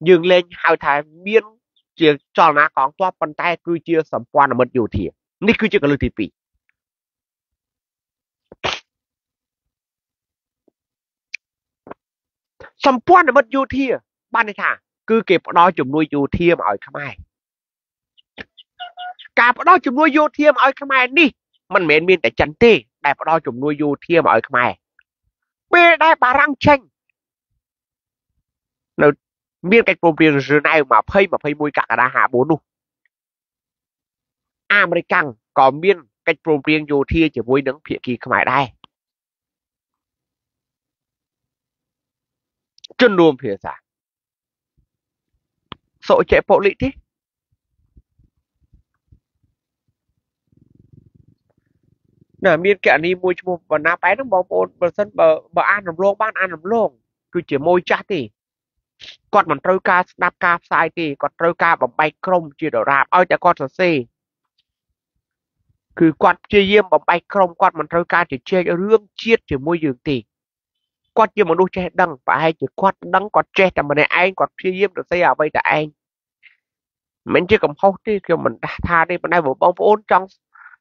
dừng lên hào thái miên chia cho ná con toa bần tay cứ chia sầm quan là mất nhiều thiệt nick cứ chưa có lời thị pì sầm quan là mất nhiều thiệt ban này thả cứ kịp đó chụp nuôi nhiều thiệt mà ở không ai cả đó chụp nuôi nhiều thiệt mà ở không ai đi mình mến miên tại chân tê đại bảo đo chủng nuôi vô thiê mà ở Khmer, bê đại bà răng chanh, nó miên cái công viên rừng này mà phơi mà phơi môi cả cả đá hạ bốn luôn. American có miên cái công viên vô thiê chỉ môi nắng phía kia Khmer đây, chân luôn phía giả, sợ chạy bộ lị thế. Nè miên kẹo ni môi cho một và bé nó bò bò bờ sân bờ bờ ăn làm lông ban ăn làm lông cứ chỉ môi chát thì còn mình trôi ca đạp ca sai thì còn trôi ca bằng bay krong chỉ đổ ra ôi tại con sợ xì cứ quạt chơi yếm bằng bay krong quạt mình trôi ca chỉ chơi rương chiết chỉ môi giường thì quạt như một đôi che đằng phải hay chỉ quạt đằng quạt che tầm mình này anh quạt chơi yếm được xây à vậy tại anh mình chỉ cầm hốc đi kêu mình tha đi mình đây vừa bông ôn trong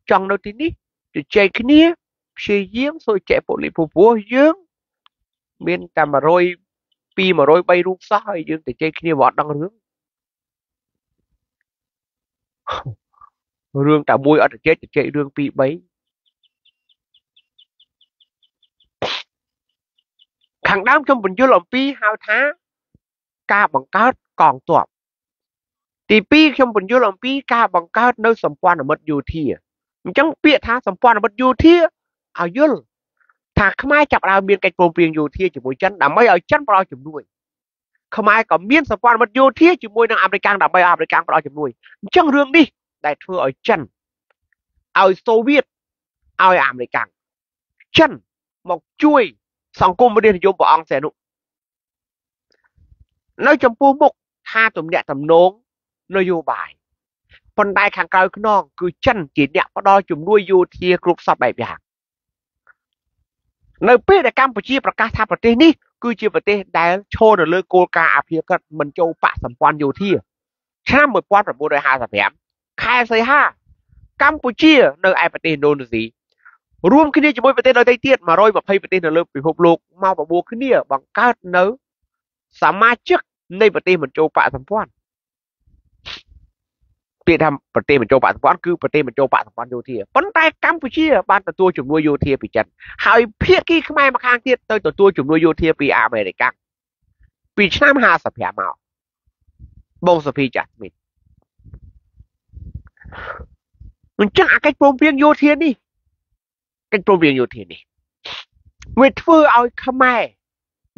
trong đôi tí ní chỉ chạy cái nia, chỉ yếm rồi chạy bộ lì phù phù yếm, miền ta mà rồi, pi mà rồi bay rung xa hay yếm thì chạy cái nia vọt đang rướng, rương ta môi ở để chết, chạy rương pi bấy, thằng đám trong bình vô làm pi hao thá, ca bằng cát còn tuột, thì pi trong bình vô làm pi ca bằng cát nơi sầm quan ở mất dù thì chẳng biết thà sầm quan là bất vô thiê áo yul thà không ai chặt đào miên cạch bồn viền vô thiê chỉ môi chân đảm mấy ở chân vào chụp nuôi không ai có miên sầm quan là bất vô thiê chỉ môi năng American đảm mấy American vào chụp nuôi chẳng rương đi đại thưa ở chân áo Soviet áo American chân một chuôi sòng cung bên đây dùng bỏ ong xẻ nụ nơi chấm phu mục tha tụm nhẹ tầm nón nơi vô bài phần đại kháng cao cái non cứ chân chỉ đẹp có đo chùm nuôi vô thiê group sập bảy bạc nơi pê đại Campuchiaประกาศทาประเทศนี้คือជាប្រទេសដែលឈរនៅលើគោលការណ៍អភិរក្សមិនចូលបកសម្ព័ន្ធយោធាឆ្នាំmột nghìn chín trăm năm mươi lămខែសីហាកម្ពុជានៅឯប្រទេសឥណ្ឌូនេស៊ីរួមគ្នាជាមួយប្រទេសដទៃទៀតmột trăm hai mươiប្រទេសនៅលើពិភពលោកមកបបួលគ្នាបង្កើតនៅសមាជិកនៃប្រទេសមិនចូលបកសម្ព័ន្ធประเทศประเทศมันโจปะสมบัติคือประเทศมันโจปะสมบัติโยธีปันแต่กัมพูชีบ้านตัวจุ่มด้วยโยธีปีจันหายเพี้ยกี้ขึ้นมามาค้างเทียเตยตัวจุ่มด้วยโยธีปีอเมริกันปีชนะมหาสัพยาเมาบงสพีจัดมินมันจังอาการโปร่งเพียงโยธีนี่การโปร่งเพียงโยธีนี่เวทเฟอร์เอาขึ้นมา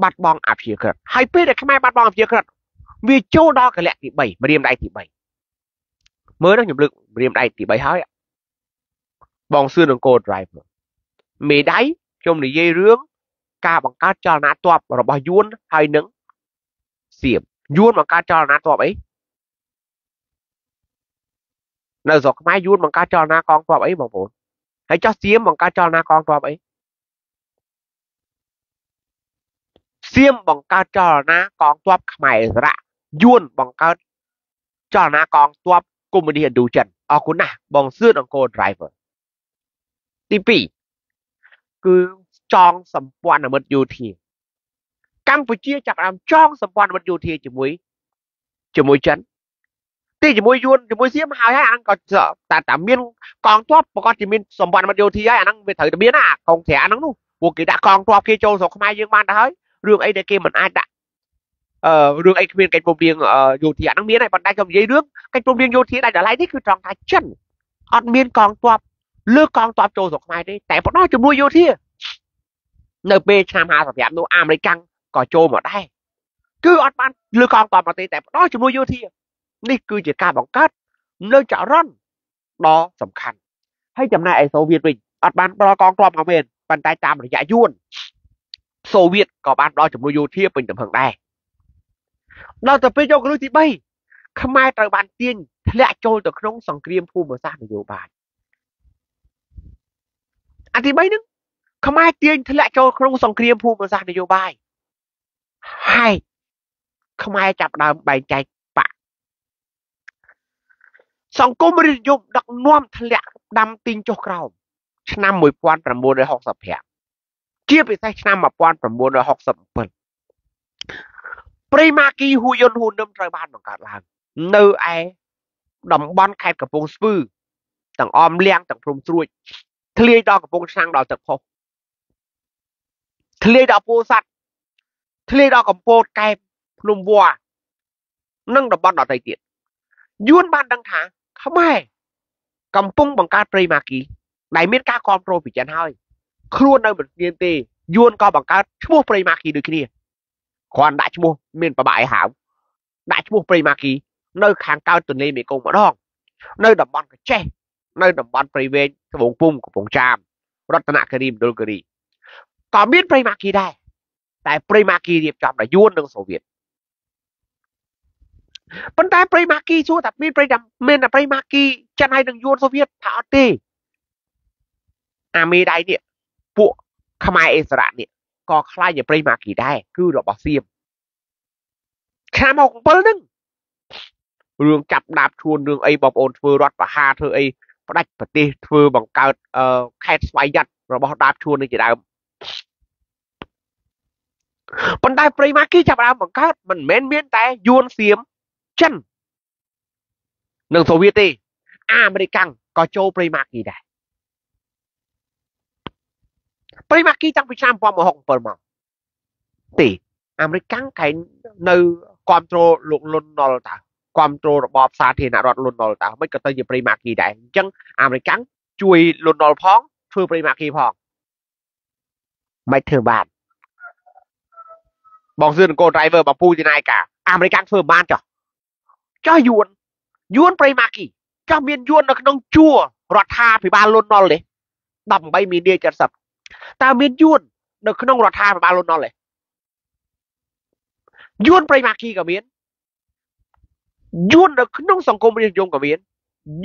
บัดบองอับเชียกันหายเพี้ยแต่ขึ้นมาบัดบองอับเชียกันวิโจดอกระแหลกที่ใบมาเรียมได้ที่ใบmới đó nhập lực điểm đây thì bảy hói bong xưa đường cô drive mì đáy trong này dây rướng ca bằng cá cho nát toạp rồi bao vuông hay nứng xiềm vuông bằng cá cho nát toạp ấy nơi giọt máy vuông bằng cá cho nát con toạp ấy mà vốn hãy cho xiêm bằng cá cho nát con toạp ấy xiêm bằng cá cho nát con toạp mày ra vuông bằng cá cho nát con toạp cùng mình đi hiện đủ trần ở cuốn nè bong xưa đồng cô driver tê pê cứ trong sầm quan là mất dù thì Campuchia chặt làm trong sầm quan vật dù thì chỉ muối chỉ muối chấn thì chỉ muối yun chỉ muối xiêm hai hai anh còn sợ ta tạm miên còn top mà con chỉ miên sầm quan vật dù thì ai anh về thử biến à còn thẻ anh luôn buộc kỳ đã còn top kia châu rồi không ai dương ban đã thấy đường ấy để kia mình ai đã ờ đường ấy miên cái vùng biển ở dù thì anh miên này còn đang cầm dây nước cái vùng biển dù thì đang đã lấy thích cứ trong tay chân anh miên còn top lừa còn top châu rồi không ai đấy tại bọn nó chỉ muối dù thì nơi bên Nam Hà sản phẩm nó am lấy căng có trôi mà đây cứ ăn ban lừa con toàn mà tê tẹp đó chỉ mua vô thì nít cứ chỉ ca bằng cát nơi chợ răn đó tầm khăn hay chậm này số Việt mình ăn ban đó con toàn mà mình bàn tay tam để giải duôn số Việt có ban đó chỉ mua vô thì mình tầm hưởng đây đó tập bây giờ cái lối thì bay không ai tới bàn tiên lại trôi được nông sản kiêm phu mà ra được nhiều bài anh thì bay nữa không ai tiên lại cho không sòng kiêm phu mà ra được nhiều bài hai không ai chạm đàm bài chạy bạc sòng cô mới dùng đặc nuông lại đam tin cho cầu năm mười quan trầm buồn để học tập hẹp chia bị sai năm mà quan trầm buồn để học tập bẩn primaki hu yon hu năm trời ban bằng cả làng nơi ai đầm ban khai cả vùng sư tầng om liang tầng phồng ruồi thề đo cả vùng sang đào tận khô thề đo vô sạch thề đo cầm bột kem lùm vua nâng đập ban đỏ tay tiện yun ban đăng thả không ai cầm pung bằng cá trê mà kì đại miết cá con rồi bị chán hơi khuôn nơi mình nghiên tê yun co bằng cá chua trê mà kì được kia còn đại chua miền và bãi hảo đại chua trê mà kì nơi kháng cao tuần lên bị công mở đòn nơi đập ban cái che nơi đập ban trê về cái vùng pung của vùng tràm rất là kìm đôi kì có biết trê mà kì đây tại Primaki điệp chọn là yun đường Xô Viết. Vấn đề Primaki xuống tập miền Primaki miền là Primaki chân hay đường yun Xô Viết thảo tê. Ami đại điện bộ Khmer Israel điện có khai như Primaki đại cứ là bảo xiêm. Khám học bớt nưng. Đường chập đạp chuồn đường ấy bọc ôn phơi đoạt và hà thưa ấy đạch và tê phơi bằng cao kẹt xoay giật rồi bọc đạp chuồn này chỉ đào. Bạn đại Primaki chạm đàm bằng cát mình men miên tay yun xiêm chân nâng số Việt đi American có châu Primaki đây Primaki trong Việt Nam qua một hồng phần mỏng tỷ American cái nơi control luôn luôn nó ta control bọp xa thì nạ đoạt luôn nó ta mấy cái tên như Primaki đây chân American chui luôn nó phóng thưa Primaki phóng mấy thưa bạn bọn dân cô driver bằng pu thế này cả American phở ban cho cho yun yun Primaki cho miền yun nó nông chua rọt hà phải ba lon non đấy đầm bay miền địa chân sập ta miền yun nó nông rọt hà phải ba lon non đấy yun Primaki cả miền yun nó nông sòng công miền dùng cả miền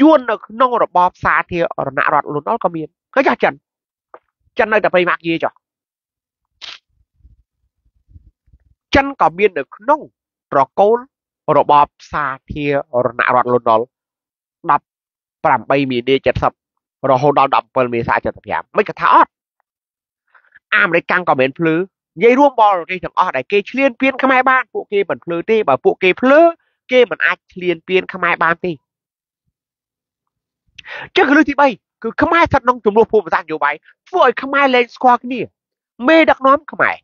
yun nó nông rọt bom xa thì nã rọt lon non cả miền cái cho chân chân đây là Primaki cho chân có biên được nông rồi côn rồi bọp xa thì rồi nạ đoạt luôn đó đập làm bay miền đi chật sập rồi hôn đau đập phần miền xa chật sập hẻm mấy cái tháo am đấy căng có miền phứ dây ruông bò rồi cái thằng ở đây kê liên biên khăm hai ban phụ kê bẩn phứ tê bảo phụ kê phứ kê bẩn ai liên biên khăm hai ban tê chứ cứ lưu thì bay cứ khăm hai thật nông chùm luôn phụ ra nhiều bay vội khăm hai lên squat cái nè mê đặc nóm khăm hai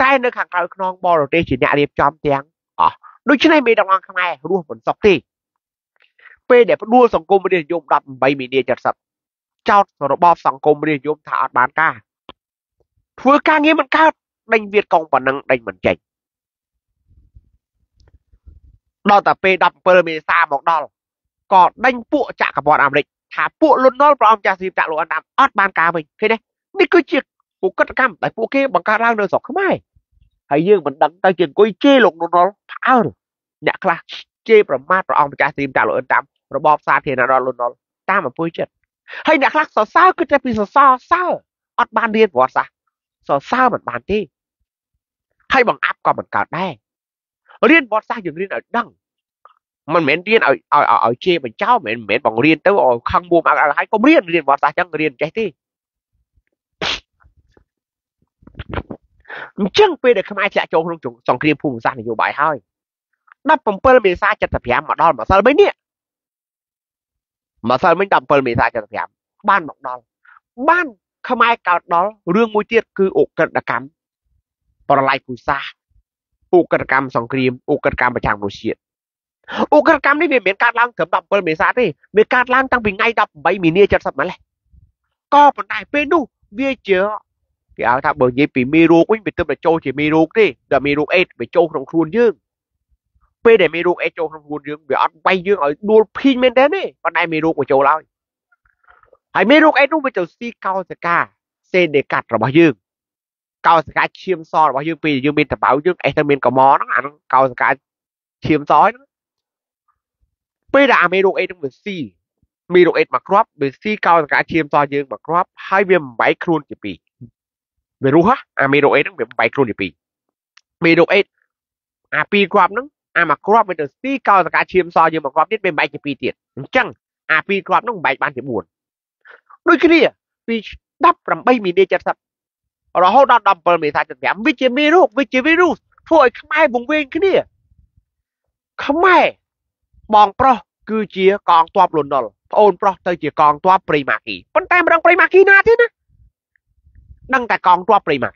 trái nơi hàng cào non bò rồi tê chỉ nhả điệp chom tiếng à đôi chân này mì đồng loan không ai đua vẫn sọc tê p để đua sòng côn mới được dùng đập bảy mì địa chặt sập trao rồi bò sòng côn mới được dùng thả bán ca thua ca nghe mình ca đánh Việt công và năng đánh mình chỉnh đo tập p đập pyramid xa một đòn còn đánh pụa chạ cả bọn ảm định thả pụa luôn nó vào ông cha xìm chạ luôn ăn đạp ót bán ca mình thế đấy đi cứ chiếc cụ cất cam tại cụ kia bằng ca răng nơi giọt không ai hay như mình đăng tay chuyện coi chê lục nó tháo rồi nhạc là chê và mát rồi ông cha tìm trả lời tám rồi bom xa thì là đó luôn nó ta mà vui chết hay nhạc là sao sao cứ chơi pizza sao sao ọt ban điên vọt ra sao sao mình bàn đi hay bằng áp còn mình cả đây điên vọt ra dừng điên ở đằng mình mến điên ở ở ở chê mình cháu mến mến bằng điên tới ở khăn buông mà hay có điên điên vọt ra chẳng điên chạy đi chăng về để không ai chạy trốn trong trong trong kia phùng ra nhiều bài hơi đập bầm bờ miền xa chặt tập giảm mà đòn mà sao mới nè mà sao mới đập bờ miền xa chặt tập giảm ban một đòn ban không ai cả đó riêng mối tiết cứ ổ cật đặc cắm bỏ lại phù sa ổ cật cắm sòng kia ổ cật cắm mà chẳng đối diện ổ cật cắm đi về miền cát lang thấm đập bờ miền xa đi miền cát lang tăng bình ngay đập bảy miền nia chặt sập mà lại co phần này bên đâu về chưa cái áo tháp bờ dây bị mì ruột quýnh bị tôm là trôi chỉ mì ruột đi, giờ mì ruột ếch bị trôi trong khuôn dương, p để mì ruột ếch trôi trong khuôn dương bị ăn bay dương ở đuôi pin men đến đi, còn ai mì ruột bị trôi lao, hay mì ruột ếch luôn bị trôi si cao sẽ cả, xe để cắt rồi bao dương, cao sẽ cả chiêm so rồi bao dương pin dương bên tập bảo dương ếch bên có mó nó ăn cao sẽ cả chiêm sói nó, p là mì ruột ếch luôn bị si, mì ruột ếch mặc crop bị si cao sẽ cả chiêm so dương mặc crop hai viên bảy khuôn chỉ pin về ruha, à mì ruột ếch nó bị bảy khuôn gì mì ruột ếch, à pi crop nó, à mà crop bây giờ si cao là cả chiêm so nhưng mà crop biết bên bảy chỉ pi tiền, chẳng, à pi crop nó bảy ban chỉ buồn, đôi khi đi, pi đắp làm bay mì đi chặt sập, rồi hốt đắp đắp bờ mì sai chặt giảm, với chế mì ruột, với chế virus, thôi không ai vùng ven cái đi, không ai, bong pro, cứ chia con toap lồn đòn, ôn pro, tới chia con toap prima kỳ, vấn đề mà đang prima kỳ na thế nè. Đăng cả con toa Primaki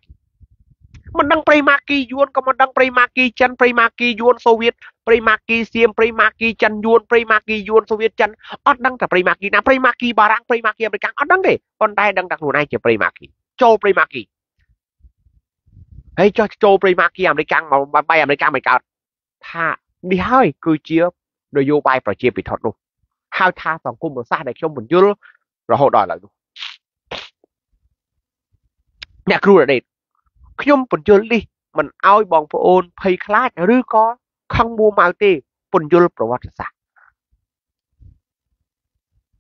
mình đăng Primaki yuan có mình đăng Primaki chân Primaki yuan Soviet Primaki xiêm Primaki chân yuan Primaki yuan Soviet chân ớt đăng cả Primaki nào Primaki bà răng Primaki American ớt đăng đi con tay đăng đặc nụ này chỉ Primaki châu Primaki ấy cho châu Primaki American mà bay American mày cả thà đi hơi cười chia rồi vô bay và chia bị thọt luôn hao tha toàn cung một xa này không mình chưa rồi hậu đòi lại luôn nhà kêu là đẹp, nhôm bẩn chôn đi, mình ao bong phun, pay class, rưỡi có, không mua màu tê, bẩn chôn bảo vật sạch.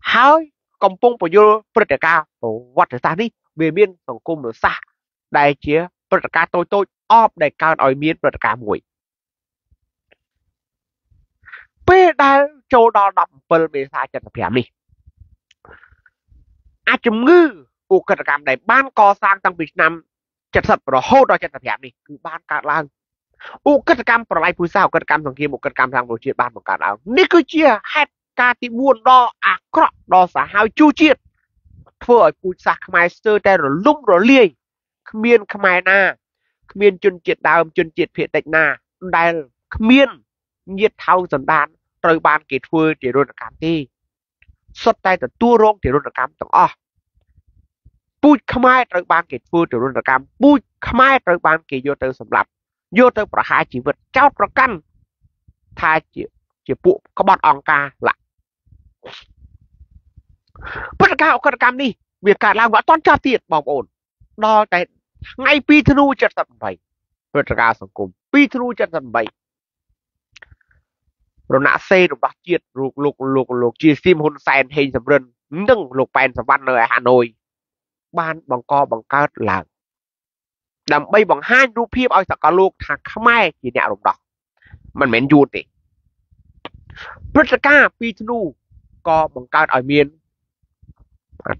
Hái, công pông bẩn chôn, bẩn cả cá, bảo vật sạch đi, về miên tổng cung được sạch, đại chia, bẩn cả tôi tôi, óp đại cao đòi miên bẩn cả muối. Bây đại châu đo đập bẩn về sai chân phải đi. À chấm ngư. Ủa cật cảm này ban co sang tăng Việt Nam chặt sập rồi hô đòi chặt sập giảm đi cứ ban cả làng ủa cật cảm còn lại phù sao cật cảm thằng kia một cật cảm thằng đối chuyện ban một cả làng nếu cứ chia hết cả thì buồn đo à cọ đo xả hao chu chiết phơi phù sạc mai sơ tay rồi lúng rồi liềng miên khmai na miên chun chiết đào chun chiết phiệt tịnh na đài miên nhiệt thao dần đan rồi ban kịch phơi thì rồi cảm đi xuất tay từ tua rong thì rồi cảm tổng o bùi không ai tới ban kịch vui từ luôn là cam bùi không ai tới ban kịch vô tới sầm lấp vô tới bỏ hai chỉ vật trao ra căn thay chỉ chỉ bộ các bọn ông ca lại bất cả ông cần cam đi việc cả làm gọi toán tra tiền bảo ổn đo tại ngay pi thunu chặt tầm bảy bất cả sòng cùng pi thunu chặt tầm bảy rồi nã xe rồi bắt chiết lục lục lục lục chia sim hôn sen hay sầm rên nâng lục pen sầm văn ở Hà Nội ban bằng co bằng cát là đầm bay bằng hai rúp hiệp ao sạc lục thằng khmai gì nè đồng đỏ mình mến du tị Petraka Pitru co bằng cát ở miền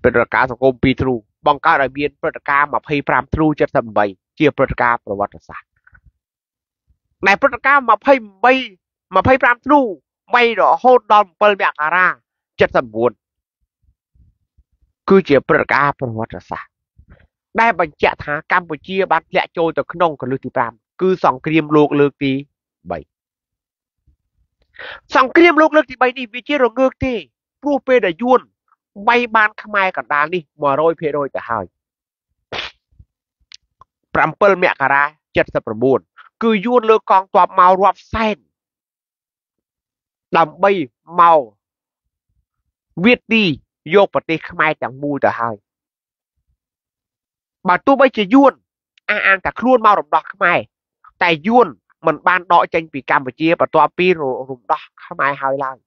Petraka sạc gồm Pitru bằng cát ở miền Petraka mà phay pram tru chất tầm bảy chia Petraka và vật sản này Petraka mà phay bay mà phay pram tru bay đỏ hôn đòn pel bẹt ara chất tầm buồn cứ chỉ bật cả phần hoạt sản, đại bản chả thả Campuchia bán lẹ trôi từ nông còn lương thứ ba, cứ sòng kìm luộc lương thứ bảy, sòng kìm luộc lương thứ bảy đi vị trí rồi ngược thì, prope đã yuan, bay ban khmai cả đàn đi, mà rồi phê rồi cả hai, prample mẹ cả ra, chặt sập buồn, cứ yuan lơ con toa màu roạp sen, đầm bay màu, viết đi. Vô bật đi khmai chẳng mùi tờ hơi bà tôi bây giờ yuan ăn ăn cả khuôn mau rộng đọc khmai tại yuan mình ban đọi chanh vì Campuchia bà tôi bị rộng đọc khmai hơi lại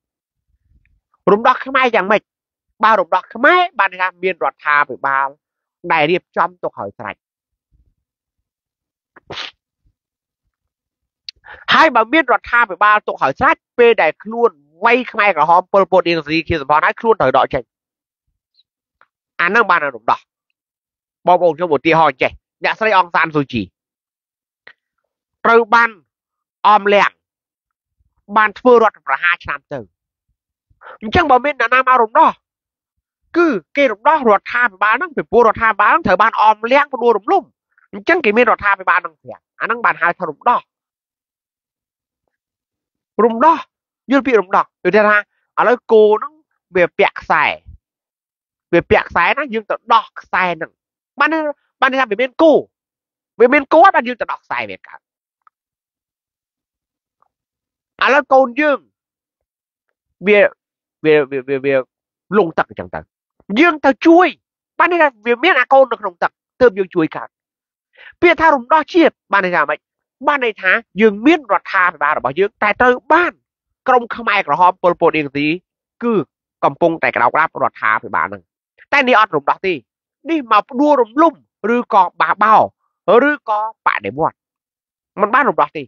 rộng đọc khmai chẳng mệt bà rộng đọc khmai bà đi làm miền rọt thà với bà đại điệp trong tục hỏi sạch hai bà miền rọt thà với bà tục hỏi sạch bê đại khuôn vay khmai cả hôm bồn bồn yên gì khi bà nói khuôn thời đọi chanh anh à, đang bàn là đúng đó, bao bọc cho một tia hòn chè, nhã say ong san rồi chỉ, Trâu ban om lẹng ban thưa rót vào hai trăm từ chẳng bảo bên là nam ao rồng đó cứ cái rồng đó rót hai ba năng phải bua rót hai ba năng thời ban om lẹng bua rồng lùm chẳng kì miên rót hai ba năng thẻ anh năng bàn hai thằng rồng đó rồng đó như bị rồng đỏ rồi đây là ở đây cô nó về bẹt xài về bẹt xài nó dương tự đọt xài nè ban ban đi làm về bên cô về bên cô ban dương tự đọt xài về cả à là con dương về về về về về lùng tặc chẳng tặc dương tao chui ban đây là việc biết à con được lùng tặc từ dương chui cả bia tha rùng đo chiết ban đây là mệnh ban đây thá dương biết rọt tha phải ba là bao dương tại từ ban công không ai có hòm pol pol điên gì cứ cầm cung tại cái đầu gáp rọt tha phải ba nè tại đi ọt rùng đo ti đi mà đua rùng lùng rư có bà bao rư có bạn để mua mình bán rùng đo ti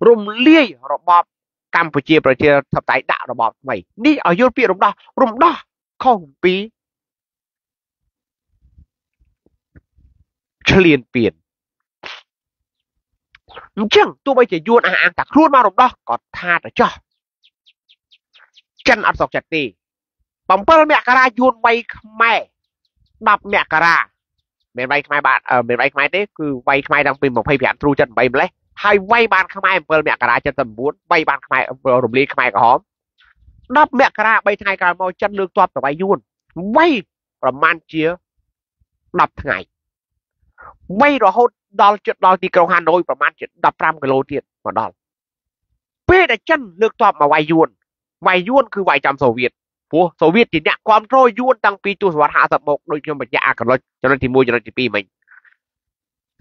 rùm lia rộp bọp Campuchia bởi chìa thập tái đạo rộp bọp mày đi ở dô phía rùm đó rùm đó không bí chơi liền biển chẳng tôi bây giờ dùn à ăn tạc luôn mà rùm đó có tha để cho chân ăn sọc chặt đi bóng bơ mẹ cà ra dùn bay mẹ đập mẹ cà ra mẹ bay mẹ bạn ở mẹ bay mẹ đấy cứ bay mẹ đang bình một hay bị ăn tru chân bay mẹ hai vay ban không ai vợ mẹ cả ra chân tầm bốn vay ban không ai vợ đồng ly không ai cả hóm đắp mẹ cả ra bay thay cả mau chân lương toát và bay yun vay và man chia đập ngày vay rồi hốt đo chuyện đo thì cầu Hà Nội và man chuyện đập trăm cái lô tiền mà đo p là chân lương toát mà bay yun bay yun cứ vay trăm sầu Việt phố sầu Việt thì nhạc quan rồi yun tăng pi tu hoạt hạ tập một đôi cho mình nhạc cả rồi cho nên thì mua cho nên thì pi mình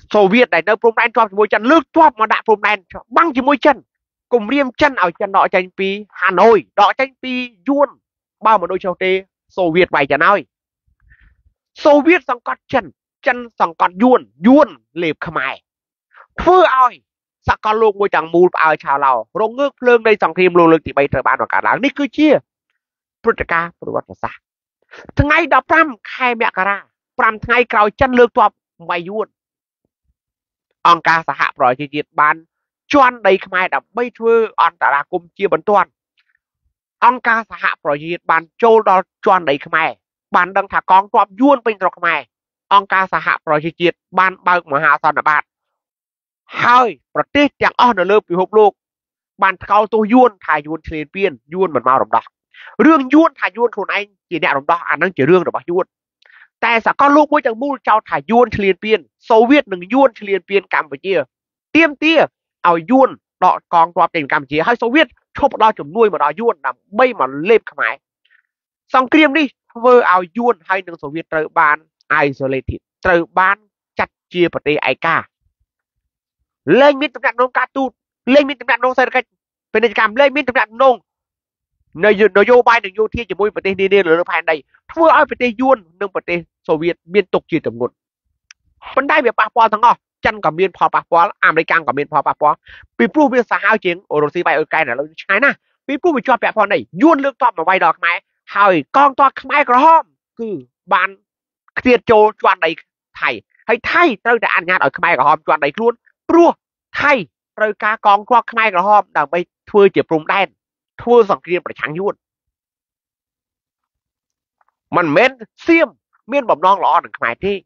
Sầu Việt này nó prom đen cho môi chân lướt cho mà đã prom đen cho băng chỉ môi chân cùng riêng chân ở chân đọ tranh pi Hà Nội đọ tranh pi Yuan bao một đôi châu tê Sầu Việt bày chân ơi Sầu Việt sang cọt chân chân sang cọt Yuan Yuan lệp khải phơ ơi sang cọt luôn môi chẳng mù ở chào lào rong ngước lương đây sang thêm luôn lực thì bay trở ban vào cả làng đi cứ chia Prutaka Prutaka ngày đó pram khai mẹ cả ra pram ngày cào chân lướt cho mày Yuan ông ca xã hạ rồi thì diệt ban choan đây không ai đã bây thưa ông ta là cùng chia bấn toàn ông ca xã hạ rồi thì diệt ban châu đó choan đây không ai ban đang thả con toạp vuông bên rồi không ai ông ca xã hạ rồi thì diệt ban bao mà hạ toàn là bạn hơi rồi tiếc chẳng ở nơi bị hụp lục ban cao tôi vuông thải vuông trên biên vuông mình mau đồng đọc riêng vuông thải vuông thôn anh chỉ đẹp đồng đọc anh đang chỉ riêng được bao vuôngแต่ สะ ก็ ลูก មួយ ទាំង មូល ចោល ថា យួន ឆ្លៀន ពៀន សូវៀត និង យួន ឆ្លៀន ពៀន កម្ពុជា ទាមទារ ឲ្យ យួន ដក កង ទ័ព ចេញ កម្ពុជា ហើយ សូវៀត ឈប់ ផ្ដល់ ជំនួយ មក ដល់ យួន ដើម្បី មក លេប ខ្មែរ សង្គ្រាម នេះ ធ្វើ ឲ្យ យួន ហើយ និង សូវៀត ត្រូវ បាន isolate ត្រូវ បាន ចាត់ ជា ប្រទេស ឯកា លែង មាន តំណែង ការ ទូត លែង មាន តំណែង សេដ្ឋកិច្ច ពាណិជ្ជកម្ម លែង មាន តំណែង នយោបាយ និង យោធា ជាមួយ ប្រទេស នានា លើ ផែន ដី ធ្វើ ឲ្យ ប្រទេស យួន និង ប្រទេសSoviet Việt biên tục chỉ tầm ngôn vấn đề về pa po thằng ngò chân cả biên pa po America cả biên pa po vì pru biên xã hao chiến ở Russia bay ở cái này là China vì pru bị cho pẹt po này yun lương to mà bay đỏ máy hỏi con to máy có hom cứ bàn tiệt châu chọn này thầy hay thay tôi đã ăn nhạt ở máy có hom chọn này luôn pru thay tôi cá con to máy có hom đang bay thưa chỉ vùng đen thưa dòng kia phải trắng yun mình mến xiêm miền bẩm non lọ được khai thi,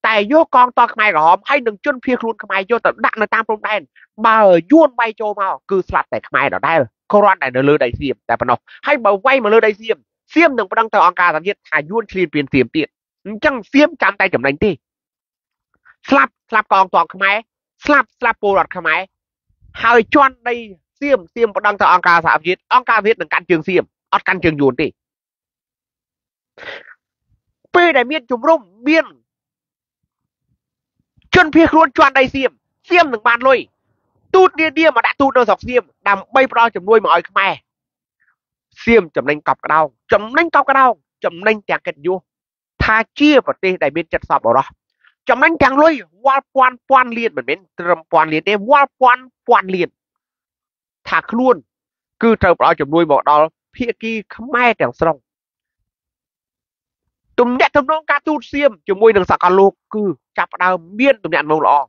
tại vô con to khai của họ hay đừng chân phía luôn khai vô tận đạn là tam phong đen, mà vuông bay châu màu cứ sạt tại khai đó đây, Coran này nó lơ đầy xiêm, tại phần nào hay mà quay mà lơ đầy xiêm, xiêm đừng có đăng tờ Anca làm việc, thà vuông liền biến xiêm tiện, chẳng xiêm chạm tay chậm đánh đi, slap slap con to khai, slap slap bồ đọt khai, hai choan đây xiêm xiêm có đăng tờ Anca làm việc, Anca viết đừng cắn trường xiêm, ót cắn trường vuông đi. P đại miên chùm rung miên chân phía luôn choan đây xiêm xiêm đừng bàn lui tụt điên điên mà đã tụt đâu dọc xiêm đầm bay pro chùm nuôi mọi mày xiêm chùm đánh cọc cái đau chùm đánh cọc cái đau chùm đánh chàng kết vô tha chia vào tê đại miên chặt sọp vào đó chùm đánh chàng lui qua quan quan liền mình bên trầm quan liền đêm qua quan quan liền thả luôn cứ trâu pro chùm nuôi mọi đó phía kia không ai chẳng xong tụm nhẹ thầm nông ca tu xiêm cho môi đường sạc cà lô cứ chạp đào miên tụm nhẹ nông lọ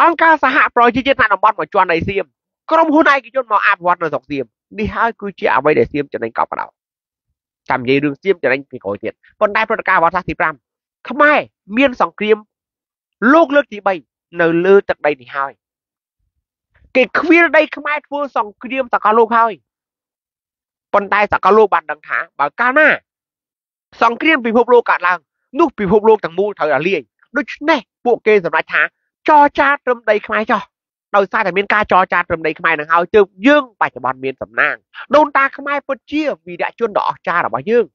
Ông ca xã hạ pro chi tiết nạn đồng bọn mà chọn này xiêm. Còn hôm nay cái chốt màu áp vật là dọc xiêm. Đi hai cứ chia với để xiêm cho nên cọc vào đầu. Làm gì đường xiêm cho nên cái cổ tiền. Còn đại pro ca vào sát thì pram. Không ai miên sòng xiêm. Lục lướt thì bay. Nở lư tận đây thì hai. Cái khuya đây không ai thua sòng xiêm tạc cả lục hai. Còn đại tạc cả lục bàn đằng thả bảo ca na. Sòng xiêm bị hộp lô cả làng. Núp bị hộp lô thằng mua thời là liền. Đôi chút này bộ kê rồi lại thả. Cho cha trùm đầy khai cho. Đầu xa thì miền ca cho cha trùm đầy khai nâng hào chơm dương bài cho bọn miền tầm nàng. Đôn ta khám ai bất chia vì đã chuôn đỏ cha đỏ bà dương.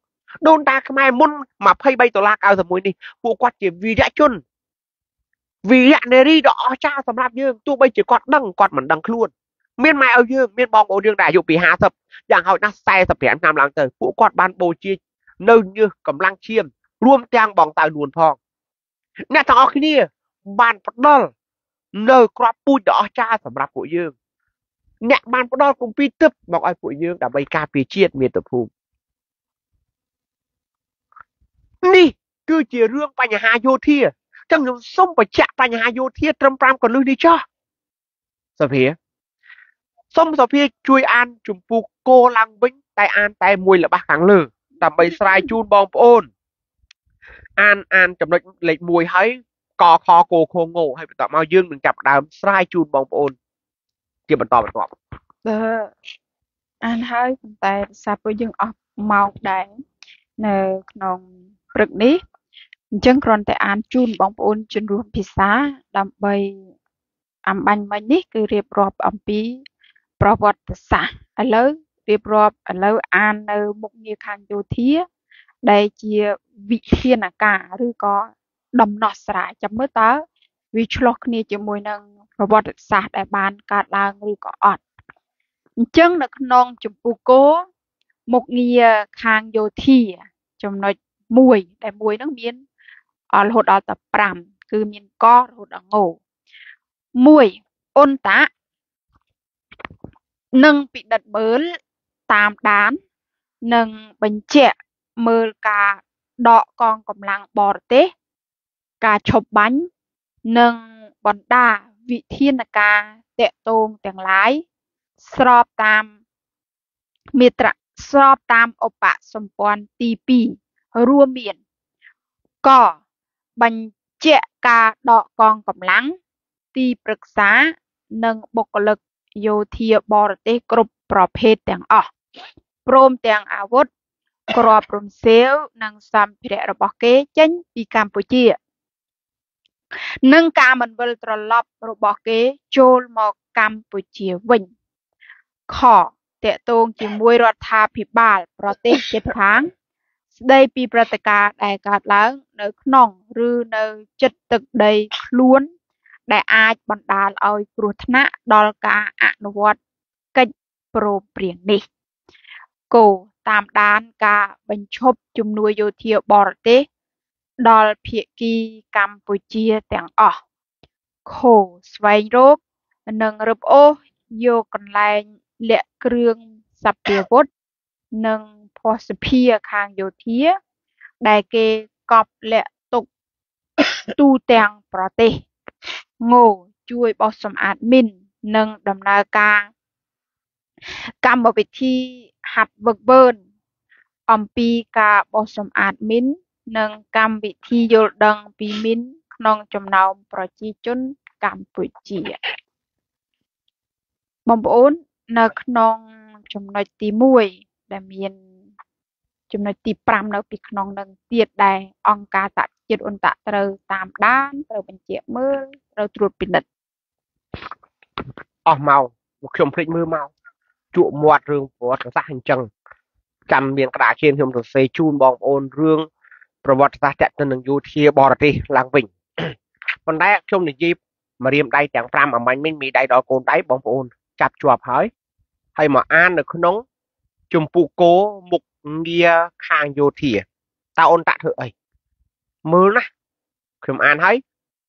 Đôn ta khám ai muốn mà phây bay tổ lạc ao dầm mùi đi. Vụ quạt chỉ vì đã chuôn. Vì đã nề đi đỏ cha tầm lạc dương. Tụ bây chỉ còn đăng còn mẩn đăng luôn. Miền mai ao dương, miền bóng ổ dương đại dụng bị hạ thập. Giảng hào nát xe thập hẻm nam làng tờ. Vụ quạt ban bồ chia nâu như cầm lăng chiêm. Ruông trang bóng tài luồn phong. Nè thằng ở kia bàn bắt đầu nơi có bụi đỏ cha sầm rạp của dương nè bàn bắt đầu cũng pi tấp bọc ai của dương đã bay ca pi chiết miệt tập phù nì cứ chỉ riêng ba nhà hai vô thiệt trong dòng sông và chạm ba nhà hai vô thiệt trăm trăm còn lưu đi cho sập hía sông sập hía chui an chụp phù cô lang vĩnh tai an tai mùi là ba kháng lử tạm bay sai chun bom ôn an an chấm lệch lệch mùi hấy co kho cô khô ngô hay bị tọt mau dương mình chập đào sai chun bong ôn kia mình tọt mình ngọt anh hơi tại sao bây giờ ở màu đen nờ nòng rực ní chân còn tại anh chun bong ôn chân ruộng pizza đầm bay âm bánh bánh ní cứ riệp rọp âm pi robot sạ alo riệp rọp alo anh nờ một nhiều khang vô thía đây chia vị thiên là cả rồi có đầm nọ sải chấm mới tới vì chlock này chỉ mùi năng robot sạch đại ban cả là người có ọt chân là non chụp cô một nghề hàng vô thì chấm nói mùi đại mùi nó miên ở hồ đào tập pram cứ miên co hồ đào ngổ mùi ôn tá nâng bị đặt bớn tam đán nâng bánh chè mơ cả đọ con cầm lăng bò tê cà chộp bánh nâng bọn đà vị thiên là cà tệ tôm tiếng lái sọp tam miệt sọp tam ốp bạ xâm pon tì pì rùa miền cỏ bánh chẹ cà đọ con cầm lăng tì bực xá nâng bộc lực vô thiệp bò tê cụp bò phê tiếng ọ prom tiếng áo vốt cọp rồng xéo nâng xăm phe rập kế chén đi Campuchia nâng ca mình vơi trò lọp rập kế chôn mọc Campuchia vinh khó tệ tôn chỉ mui rót thà phi bal protein chết tháng đây pi pratica đại cát láng nợ nòng rư nợ chất thực đầy luôn đại ai bận đà lòi cua thna đòi cả anu vật cách pro biển đi cổ tam đan cả bánh chốp chùm nuôi vô thiệu bò tế đòi phía kỳ Campuchia tiếng ọ khổ xoay rốt nâng rụp ô vô còn lại lệ krương sạp bìa vốt nâng phó sạp bìa khang vô thiệu đại kê cọp lệ tục tu tiếng bò tế ngô chui bò xâm admin nâng đầm nà ca cam bò vị thi hạt vực bơn ông pi ca bò xâm admin nâng cam vị thi vô đăng pi min nông chùm nông bò chi chun Campuchia bông bốn nâng nông chùm nói tí mùi đà miền chùm nói tí pram nâng pi nông nâng tiệt đài ông ca tạp chết ôn tạ trâu tam đán trâu bình chịa mơ trâu trụt bình địch ổng màu một chùm phích mơ màu trụ một rương của xã hành trần cầm miền cả trên hôm được xây chun bong ôn rương robot xã chặt tân đường du thia bò đi làng vịnh còn đây trong này gì mà riêng đây chẳng pram mà mình mình bị đây đó cồn đáy bong ôn chặt chuột hỏi hay mà an được nóng chùm phụ cố mục nghia khang du thia ta ôn tạ thử ấy mơ nè chùm an thấy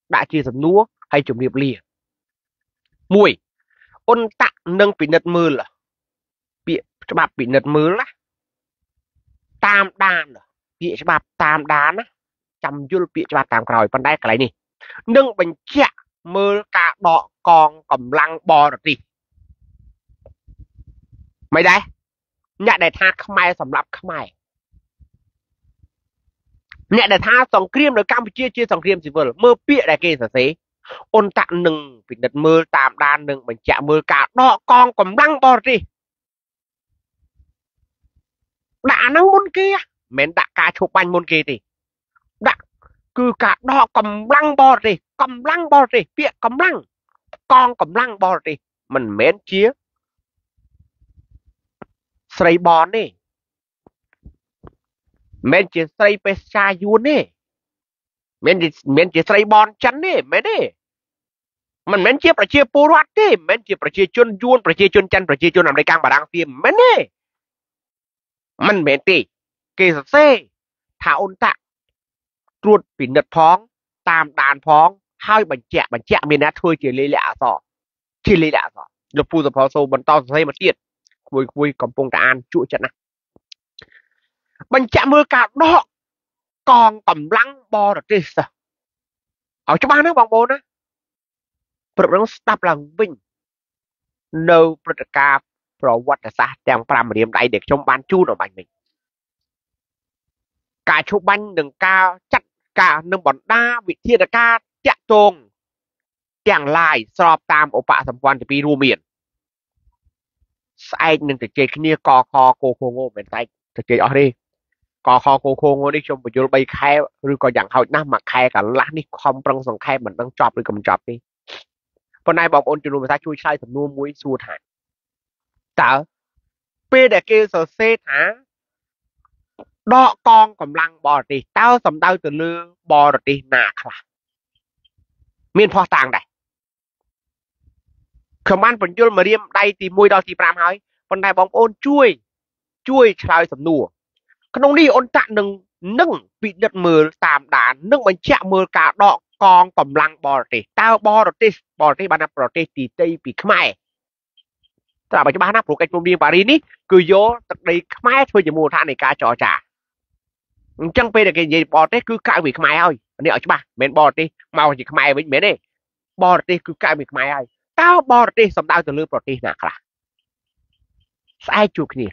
đã chia sầm núa hay chùm điệp lìa mùi ôn tạ nâng bị nứt mưa là cho bà bị nứt mớ lá tam đan rồi bị cho bà tam đan á chầm dưa bị cho bà tam còi con đai cái này nâng bánh chè mơ cả đọ con cầm lăng bò rồi đi mấy đấy nhạc đại tha khám ai sầm lấp khám ai nhạc đại tha sòng kìm rồi Campuchia chia sòng kìm gì vừa mơ bịa đại kia sợ xí ôn tặng nừng bị đặt mơ tạm đan nừng mình chạm mơ cả đọ con cầm lăng bò rồi đi đã năng môn kia mến đã cá chụp banh môn kia thì đã cứ cả đọ cầm lăng bò rồi cầm lăng bò rồi bịa cầm lăng con cầm lăng bò rồi mình mến chia sấy bón nè, men chỉ sấy pe xa yuan nè, men chỉ men chỉ sấy bón chắn nè, men nè, mình men chỉ phải chia pô loát nè, men chỉ phải chia chôn yuan, phải chia chôn chắn, phải chia chôn làm đây càng bà đang tiêm, men nè, mình men tì, kê sập xe, thả ôn tạ, ruột bị nứt phóng, tam đàn phóng, hai bánh chè bánh chè miền Nam thôi chỉ lấy lạ sọ, chỉ lấy lạ sọ, lục phu sập pháo sâu bắn to dây mà tiệt. Vui vui còn phong đã ăn chuỗi trận này mình chạm mưa cả đó còn cầm lăng bò được đi sao ở chỗ ba nước bằng bốn á phần lớn tập là vinh nâu phần cà pro quạt là sao đang làm điểm đại để trong ban chu rồi bạn mình cả chỗ banh đừng ca chặt cả nâng bọn đa vị thiên là ca chạm tròn chàng lại sọp tam ở bạ thẩm quan thì bị ru miền sai nên từ chơi kia co co cô khô ngô bên tay từ chơi ở đây co co cô khô ngô đi trong buổi chiều bay khai rồi coi dạng hồi năm mà khai cả lá đi không răng sòng khai mình đang chọc đi cầm chọc đi hôm nay bảo ôn chuyện người ta chui sai thầm nuôi muối xua thả tớ p để kêu sờ xe thả đọ con cầm lăng bò đi tao sầm tao từ lưa bò rồi đi nà là miền pho tàng này khẩn ban phần dồn mà riêng đây thì môi đào thì pram hỏi phần này bóng ôn chui chui trời sầm nùa con ông đi ôn tạm nâng nâng bị đợt mưa tạm đá nâng bánh chạm mưa cả đọ con cầm lăng bò để tao bò để bò để ban nạp bò để tì tây bị khmai tao bảo cho ban nạp của cái công viên Paris ní cứ vô tận đây khmai thôi chỉ mua than này cá trò trả chẳng phải là cái gì bò để cứ cãi bị khmai thôi nên ở chỗ bà mền bò đi màu chỉ khmai với mền này bò để cứ cãi bị khmai thôi tao bò đi sầm đau từ lưỡi bò đi nè cả sai chuột nè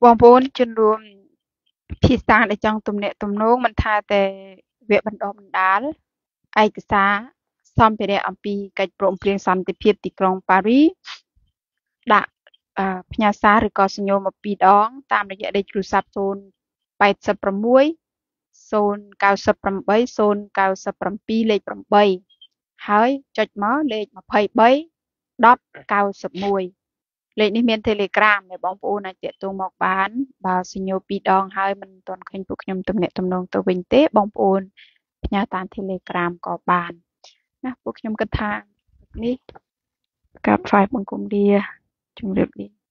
vòng bốn chân luôn khi sang để trong tụm nẹt tụm nốt mình tha để việc vận động đá ai cứ xa xong về để âm pi cái bồn tiền xong thì phê tịch long Paris đã nhà xa rồi có sinh nhô một pi đón tam để dạy để chụp sập zone bảy sập bầm muối zone cao sập bầm bảy zone cao sập bầm pi lệ bầm bảy hơi chật mớ lên mà phải bấy đắp cao sập mùi lên đi miền Telegram để bóng u này chuyện tôi mọc bán bà xin nhiều pi đòn hơi mình toàn khinh phục nhầm tụm nẹt tụm nong tôi bình tế bóng u nhà tàn Telegram có bàn nè phục nhầm cân thang đi gặp phải bằng cùng đi chung được đi